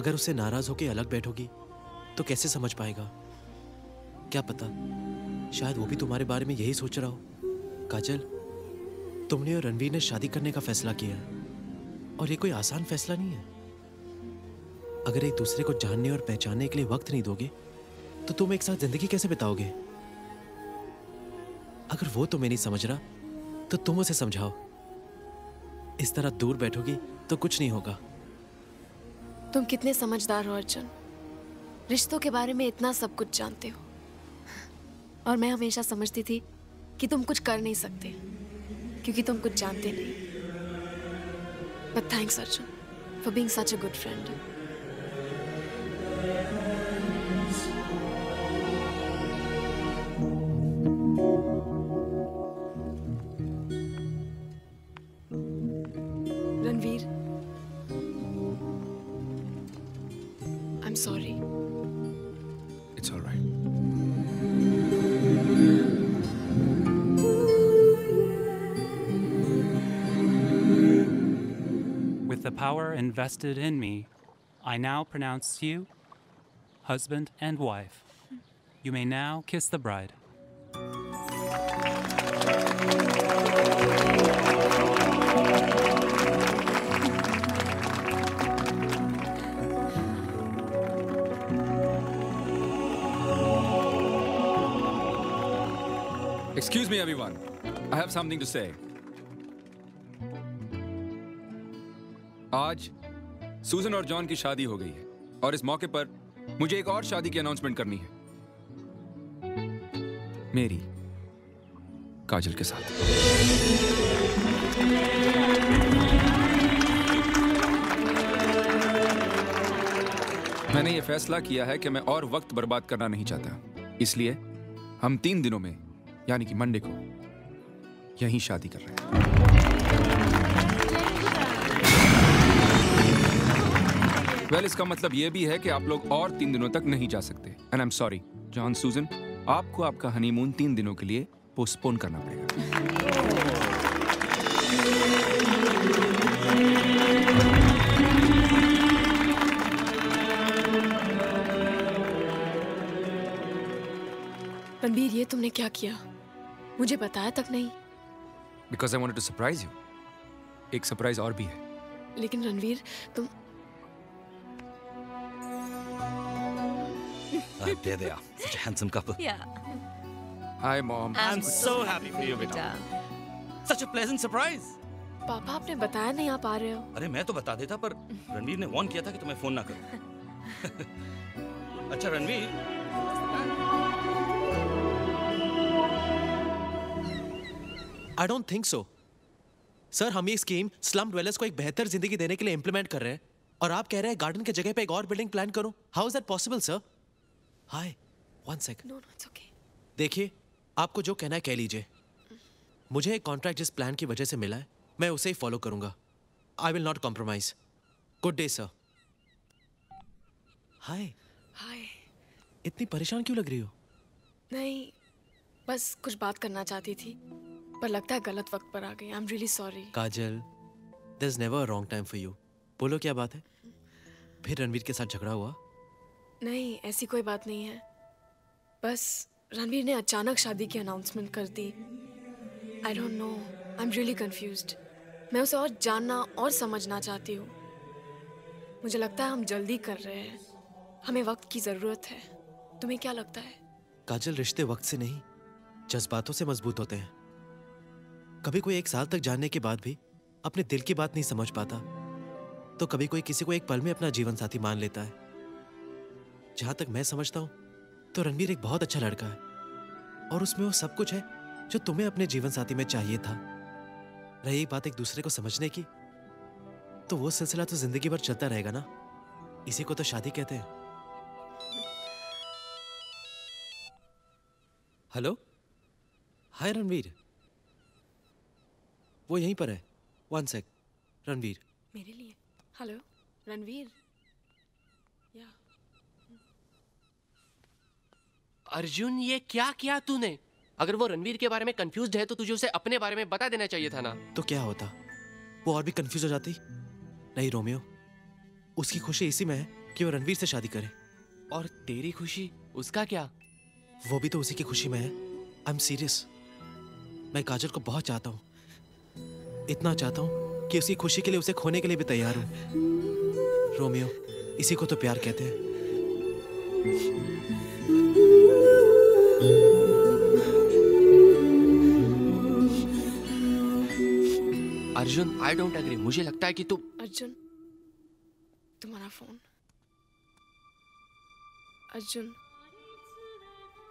अगर उससे नाराज होके अलग बैठोगी तो कैसे समझ पाएगा? क्या पता, शायद वो भी तुम्हारे बारे में यही सोच रहा हो। काजल, तुमने और रणवीर ने शादी करने का फैसला किया है और ये कोई आसान फैसला नहीं है। अगर एक दूसरे को जानने और पहचानने के लिए वक्त नहीं दोगे तो तुम एक साथ जिंदगी कैसे बिताओगे? अगर वो तुम्हें नहीं समझ रहा तो तुम उसे समझाओ। इस तरह दूर बैठोगी तो कुछ नहीं होगा। तुम कितने समझदार हो अर्जुन, रिश्तों के बारे में इतना सब कुछ जानते हो। और मैं हमेशा समझती थी कि तुम कुछ कर नहीं सकते क्योंकि तुम कुछ जानते नहीं। But thanks, Arjun, for being such a good friend. Ranveer, I'm sorry. It's all right. The power invested in me, I now pronounce you husband and wife. You may now kiss the bride. Excuse me everyone, I have something to say. आज सूजन और John की शादी हो गई है और इस मौके पर मुझे एक और शादी की अनाउंसमेंट करनी है, मेरी काजल के साथ। मैंने ये फैसला किया है कि मैं और वक्त बर्बाद करना नहीं चाहता, इसलिए हम 3 दिनों में यानी कि मंडे को यहीं शादी कर रहे हैं। वेल, इसका मतलब ये भी है कि आप लोग और 3 दिनों तक नहीं जा सकते। And I am sorry John, Susan, आपको आपका हनीमून 3 दिनों के लिए पोस्टपोन करना पड़ेगा। रणबीर, ये तुमने क्या किया? मुझे बताया तक नहीं। Because I wanted to surprise you. एक सरप्राइज और भी है। लेकिन रणवीर, तुम there they are, such a handsome couple. Yeah. Hi, Mom. I'm so happy for you, beta. Such a pleasant surprise. पापा, आपने बताया नहीं आप आ रहे हो? अरे मैं तो बता देता, पर रणवीर ने वार्न किया था कि तुम्हें फोन ना करो। अच्छा Ranveer, I don't think so. Sir, हम ये स्कीम स्लम ड्वेलर्स को एक बेहतर जिंदगी देने के लिए इम्प्लीमेंट कर रहे हैं, और आप कह रहे हैं गार्डन के जगह पे एक और बिल्डिंग प्लान करो। How is that possible sir? Hi, one second. No no, it's okay. देखिए, आपको जो कहना है कह लीजिए। मुझे एक कॉन्ट्रैक्ट जिस प्लान की वजह से मिला है, मैं उसे ही फॉलो करूंगा। I will not compromise. Good day sir. Hi hi, इतनी परेशान क्यों लग रही हो? नहीं, बस कुछ बात करना चाहती थी, पर लगता है गलत वक्त पर आ गई। I am really sorry. Kajal, there is never a wrong time for you. बोलो क्या बात है? फिर रणवीर के साथ झगड़ा हुआ? नहीं, ऐसी कोई बात नहीं है। बस रणवीर ने अचानक शादी की अनाउंसमेंट कर दी। I don't know, I am really confused. मैं उसे और जानना और समझना चाहती हूँ। मुझे लगता है हम जल्दी कर रहे हैं, हमें वक्त की ज़रूरत है। तुम्हें क्या लगता है? काजल, रिश्ते वक्त से नहीं, जज्बातों से मजबूत होते हैं। कभी कोई 1 साल तक जानने के बाद भी अपने दिल की बात नहीं समझ पाता, तो कभी कोई किसी को एक पल में अपना जीवन साथी मान लेता है। जहाँ तक मैं समझता हूँ तो रणवीर एक बहुत अच्छा लड़का है, और उसमें वो सब कुछ है जो तुम्हें अपने जीवन साथी में चाहिए था। रही बात एक दूसरे को समझने की, तो वो सिलसिला तो जिंदगी भर चलता रहेगा ना। इसी को तो शादी कहते हैं। हेलो, हाय रणवीर, वो यहीं पर है। One sec. रणवीर, मेरे लिए? हेलो रणवीर। या अर्जुन, ये क्या किया तूने? अगर वो रणवीर के बारे में कंफ्यूज्ड है तो तुझे उसे अपने बारे में बता देना चाहिए था ना। तो क्या होता, वो और भी कंफ्यूज हो जाती। नहीं रोमियो, उसकी खुशी इसी में है कि वो रणवीर से शादी करे। और तेरी खुशी? उसका क्या? वो भी तो उसी की खुशी में है। आई एम सीरियस, मैं काजल को बहुत चाहता हूँ, इतना चाहता हूँ कि उसकी खुशी के लिए उसे खोने के लिए भी तैयार हूँ। रोमियो, इसी को तो प्यार कहते हैं। Arjun, I don't agree. मुझे लगता है कि तू अर्जुन, तुम्हारा फोन। अर्जुन,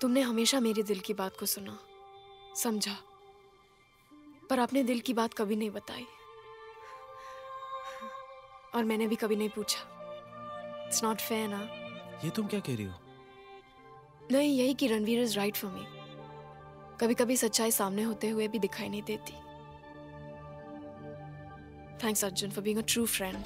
तुमने हमेशा मेरे दिल की बात को सुना, समझा, पर अपने दिल की बात कभी नहीं बताई, और मैंने भी कभी नहीं पूछा। इट्स नॉट फेयर ना। ये तुम क्या कह रही हो? नहीं, यही कि Ranveer is right for me. कभी कभी सच्चाई सामने होते हुए भी दिखाई नहीं देती। Thanks Arjun for being a true friend.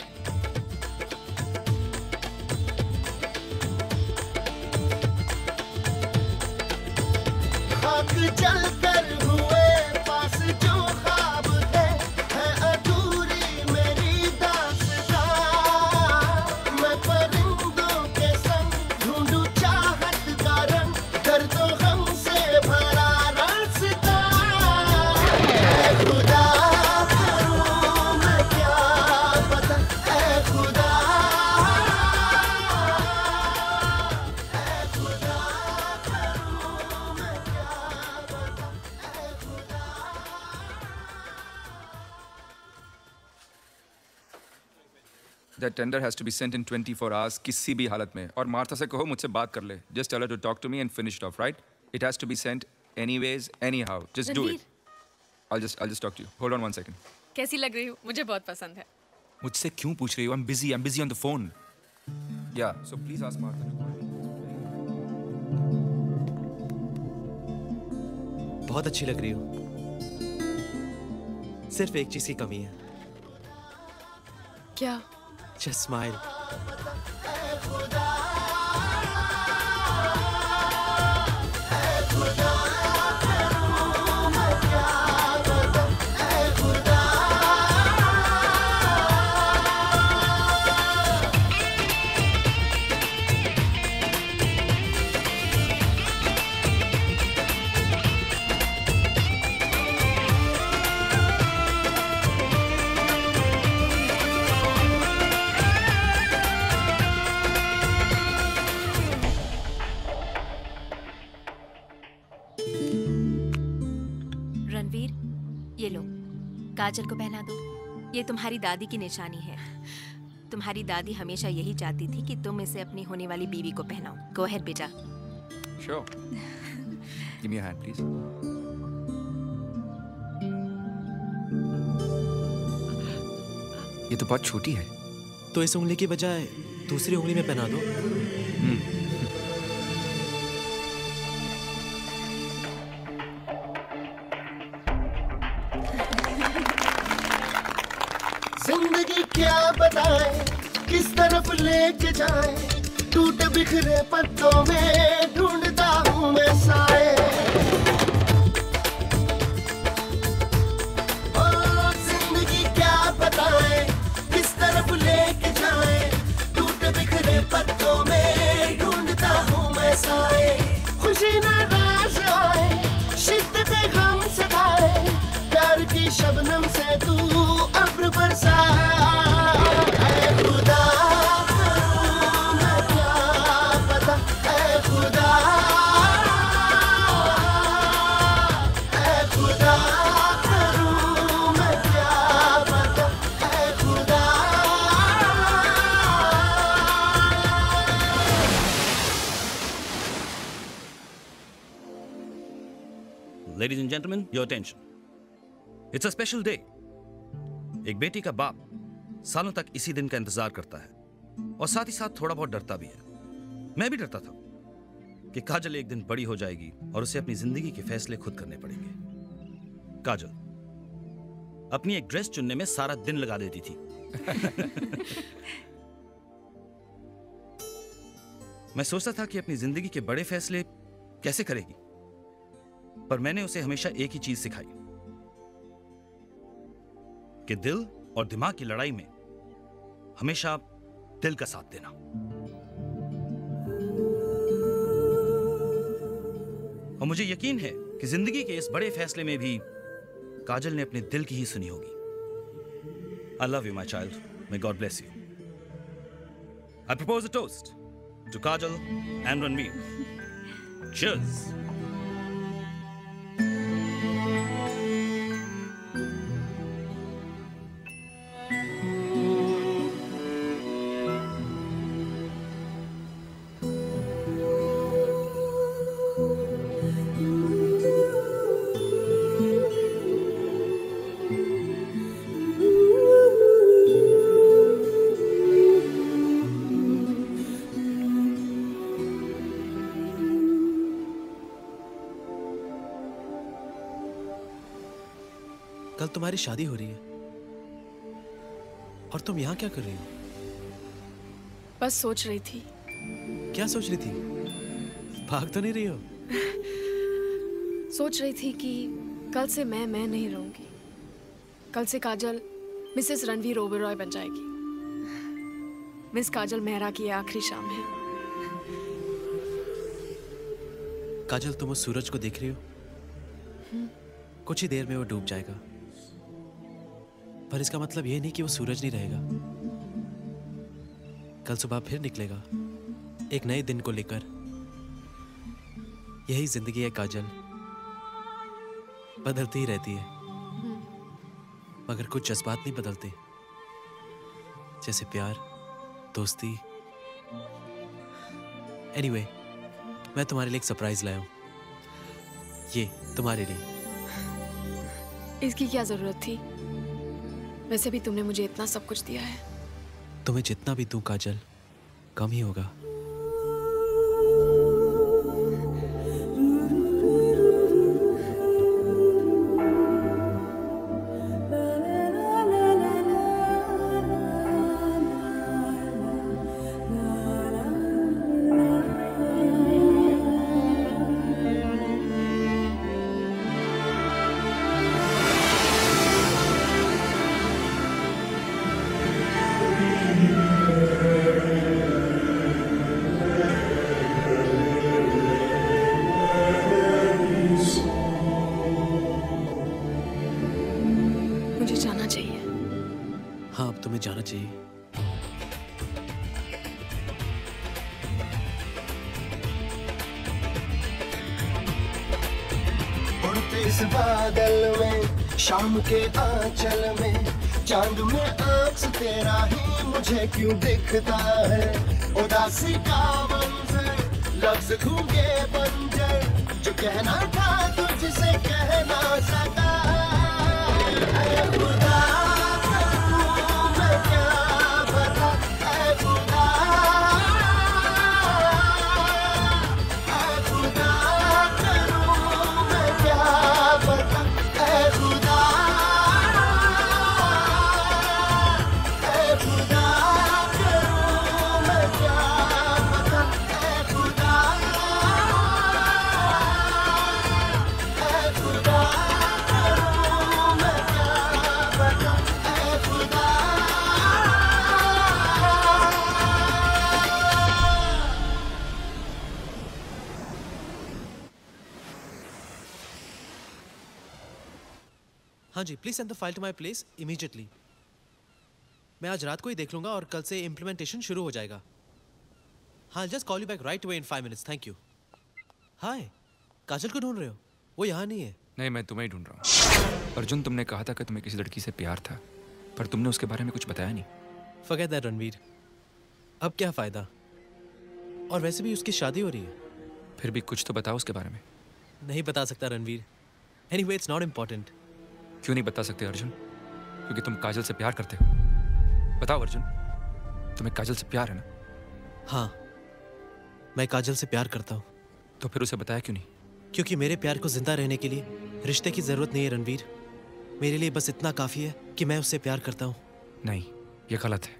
That tender has to be sent in 24 hours, किसी भी हालत में। और मार्था से कहो मुझसे बात कर ले। Just tell her to talk to me and finish it off, right? It has to be sent anyways, anyhow. Just do it. I'll just talk to you. Hold on 1 second. कैसी लग रही हूँ? मुझे बहुत पसंद है। मुझसे क्यों पूछ रही हो? I'm busy on the phone. Yeah, so please ask Martha. बहुत अच्छी लग रही हो। सिर्फ एक चीज की कमी है। क्या? Just smile. काजल को पहना दो, ये तुम्हारी दादी की निशानी है। तुम्हारी दादी हमेशा यही चाहती थी कि तुम इसे अपनी होने वाली बीवी को पहनाओ। गो अहेड बेटा। Sure. Give me a hand, please. ये तो बहुत छोटी है। तो इस उंगली की बजाय दूसरी उंगली में पहना दो। किस तरफ लेके जाए, टूटे बिखरे पत्तों में ढूंढता हूँ मैं साए। ओ जिंदगी क्या बताए, किस तरफ लेके जाए, टूटे बिखरे पत्तों में ढूंढता हूँ मैं साए। खुशी नाराज आए, शिद्दत गम सताए, प्यार की शबनम से तू अब्र बरसाए। Ladies and gentlemen, your attention. It's a special day. एक बेटी का बाप सालों तक इसी दिन का इंतजार करता है और साथ ही साथ थोड़ा बहुत डरता भी है। मैं भी डरता था कि काजल एक दिन बड़ी हो जाएगी और उसे अपनी जिंदगी के फैसले खुद करने पड़ेंगे। काजल अपनी एक ड्रेस चुनने में सारा दिन लगा देती थी। मैं सोचता था कि अपनी जिंदगी के बड़े फैसले कैसे करेगी, पर मैंने उसे हमेशा एक ही चीज सिखाई कि दिल और दिमाग की लड़ाई में हमेशा दिल का साथ देना। और मुझे यकीन है कि जिंदगी के इस बड़े फैसले में भी काजल ने अपने दिल की ही सुनी होगी। I love you my child, may God bless you. I propose a toast to Kajal and Ranveer. Cheers. तुम्हारी शादी हो रही है और तुम यहाँ क्या कर रही हो? बस सोच रही थी। क्या सोच रही थी? भाग तो नहीं रही हो? सोच रही थी कि कल से मैं नहीं रहूंगी। कल से काजल मिसेस रणवीर ओबेरॉय बन जाएगी। मिस काजल मेहरा की आखिरी शाम है। काजल, तुम उस सूरज को देख रही हो? कुछ ही देर में वो डूब जाएगा, पर इसका मतलब यह नहीं कि वो सूरज नहीं रहेगा। कल सुबह फिर निकलेगा एक नए दिन को लेकर। यही जिंदगी है काजल, बदलती ही रहती है, मगर कुछ जज्बात नहीं बदलते, जैसे प्यार, दोस्ती। एनीवे, मैं तुम्हारे लिए एक सरप्राइज लाया हूँ, ये तुम्हारे लिए। इसकी क्या जरूरत थी? वैसे भी तुमने मुझे इतना सब कुछ दिया है। तुम्हें जितना भी दूं काजल, कम ही होगा। इस बादल में, शाम के आंचल में, चांद में अक्स तेरा ही मुझे क्यों दिखता है। उदासी का मंजर, लफ्ज घूंगे बंजर, जो कहना था तुझसे कहना सका। हाँ जी, please send the file to my place immediately. मैं आज रात को ही देख लूँगा और कल से इम्प्लीमेंटेशन शुरू हो जाएगा। हाँ, just call you back right away in 5 minutes. Thank you. Hi, Kajal को ढूंढ रहे हो? वो यहाँ नहीं है। नहीं, मैं तुम्हें ही ढूंढ रहा हूँ। अर्जुन, तुमने कहा था कि तुम्हें किसी लड़की से प्यार था, पर तुमने उसके बारे में कुछ बताया नहीं। फॉरगेट दैट रणवीर, अब क्या फ़ायदा। और वैसे भी उसकी शादी हो रही है। फिर भी कुछ तो बताओ उसके बारे में। नहीं बता सकता Ranveer. Anyway, it's not important. क्यों नहीं बता सकते अर्जुन? क्योंकि तुम काजल से प्यार करते हो। बताओ अर्जुन, तुम्हें काजल से प्यार है ना? हाँ, मैं काजल से प्यार करता हूँ। तो फिर उसे बताया क्यों नहीं? क्योंकि मेरे प्यार को जिंदा रहने के लिए रिश्ते की जरूरत नहीं है रणवीर। मेरे लिए बस इतना काफ़ी है कि मैं उससे प्यार करता हूँ। नहीं, ये गलत है।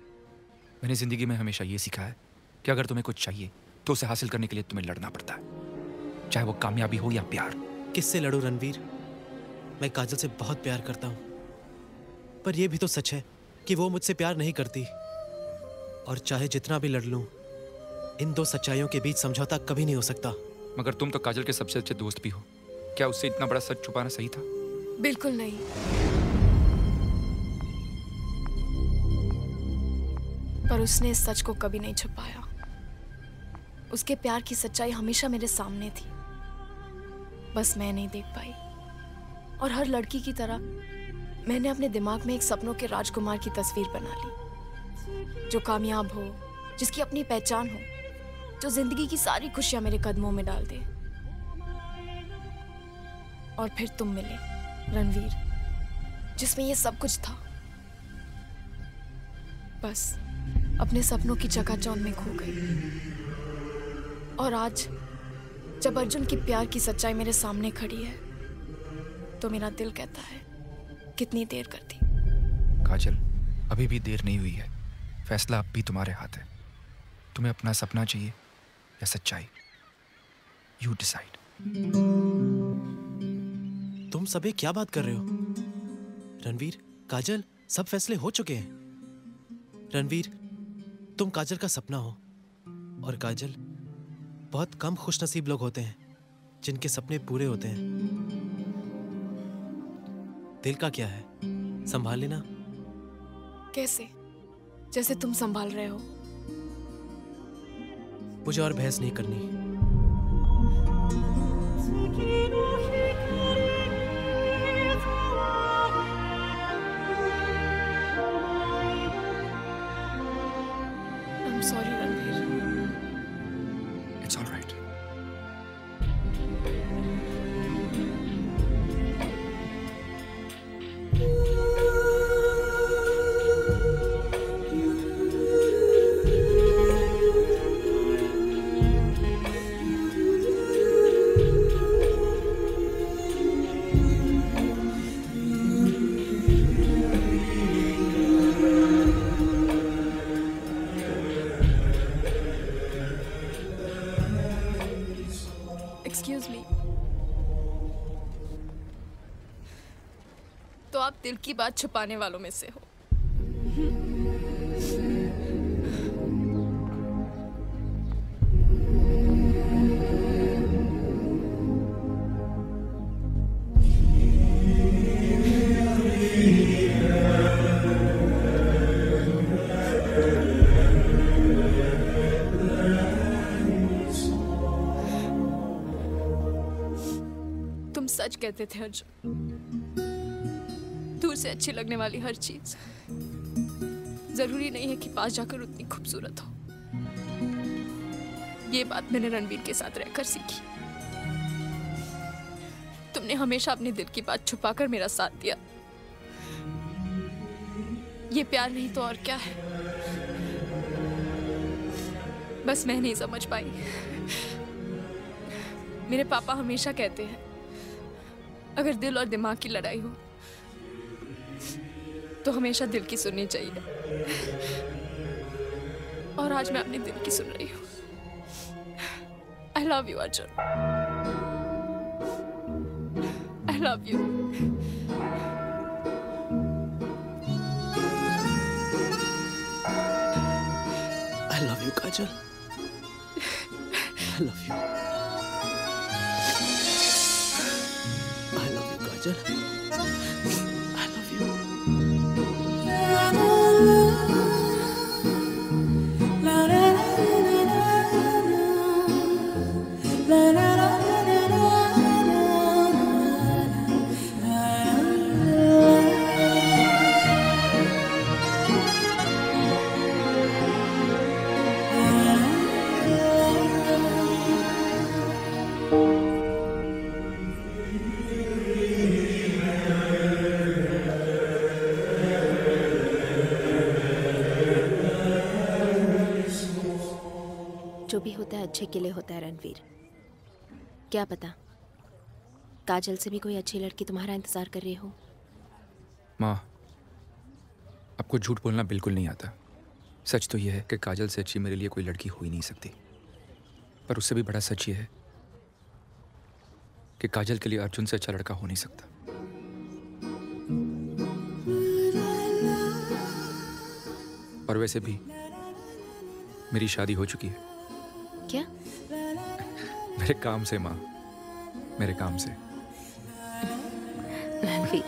मैंने ज़िंदगी में हमेशा ये सीखा है कि अगर तुम्हें कुछ चाहिए तो उसे हासिल करने के लिए तुम्हें लड़ना पड़ता है, चाहे वो कामयाबी हो या प्यार। किससे लड़ूं रणवीर? मैं काजल से बहुत प्यार करता हूँ, पर यह भी तो सच है कि वो मुझसे प्यार नहीं करती। और चाहे जितना भी लड़ लूँ, इन दो सच्चाइयों के बीच समझौता कभी नहीं हो सकता। मगर तुम तो काजल के सबसे अच्छे दोस्त भी हो। क्या उससे इतना बड़ा सच छुपाना सही था? बिल्कुल नहीं, पर उसने इस सच को कभी नहीं छुपाया। उसके प्यार की सच्चाई हमेशा मेरे सामने थी, बस मैं नहीं देख पाई। और हर लड़की की तरह मैंने अपने दिमाग में एक सपनों के राजकुमार की तस्वीर बना ली, जो कामयाब हो, जिसकी अपनी पहचान हो, जो जिंदगी की सारी खुशियां मेरे कदमों में डाल दे। और फिर तुम मिले रणवीर, जिसमें ये सब कुछ था, बस अपने सपनों की चकाचौंध में खो गई। और आज जब अर्जुन की प्यार की सच्चाई मेरे सामने खड़ी है, तो मेरा दिल कहता है कितनी देर कर दी। काजल, अभी भी देर नहीं हुई है। फैसला अब भी तुम्हारे हाथ है। तुम्हें अपना सपना चाहिए या सच्चाई? You decide. तुम सभी क्या बात कर रहे हो रणवीर? काजल, सब फैसले हो चुके हैं। रणवीर, तुम काजल का सपना हो, और काजल, बहुत कम खुशनसीब लोग होते हैं जिनके सपने पूरे होते हैं। दिल का क्या है, संभाल लेना। कैसे? जैसे तुम संभाल रहे हो। मुझे और बहस नहीं करनी। I'm sorry Ranveer. It's all right. दिल की बात छुपाने वालों में से हो। तुम हम सच कहते थे अर्जुन। दूर से अच्छी लगने वाली हर चीज जरूरी नहीं है कि पास जाकर उतनी खूबसूरत हो। ये बात मैंने रणबीर के साथ रहकर सीखी। तुमने हमेशा अपने दिल की बात छुपाकर मेरा साथ दिया। ये प्यार नहीं तो और क्या है। बस मैं नहीं समझ पाई। मेरे पापा हमेशा कहते हैं अगर दिल और दिमाग की लड़ाई हो तो हमेशा दिल की सुननी चाहिए, और आज मैं अपने दिल की सुन रही हूँ। I love you, Arjun. I love you. I love you, Kajal. I love you. I love you, Kajal. जो भी होता है अच्छे के लिए होता है रणवीर। क्या पता काजल से भी कोई अच्छी लड़की तुम्हारा इंतजार कर रही हो। माँ, आपको झूठ बोलना बिल्कुल नहीं आता। सच तो यह है कि काजल से अच्छी मेरे लिए कोई लड़की हो ही नहीं सकती, पर उससे भी बड़ा सच यह है कि काजल के लिए अर्जुन से अच्छा लड़का हो नहीं सकता। और वैसे भी मेरी शादी हो चुकी है। क्या? मेरे काम से माँ, मेरे काम से। Ranveer,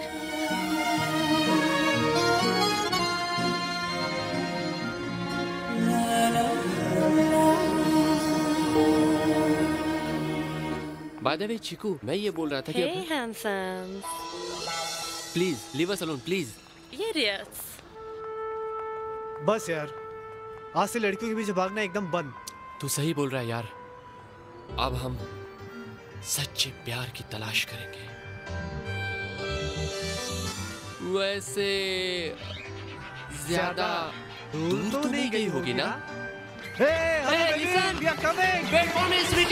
by the way Chiku, मैं ये बोल रहा था कि hey, handsome. Please, leave us alone, please. ये रियाज। बस यार, आज से लड़कियों के बीच भागना एकदम बंद। तू सही बोल रहा है यार। अब हम सच्चे प्यार की तलाश करेंगे। वैसे ज्यादा दूर तो नहीं गई होगी ना? Hey, we are coming.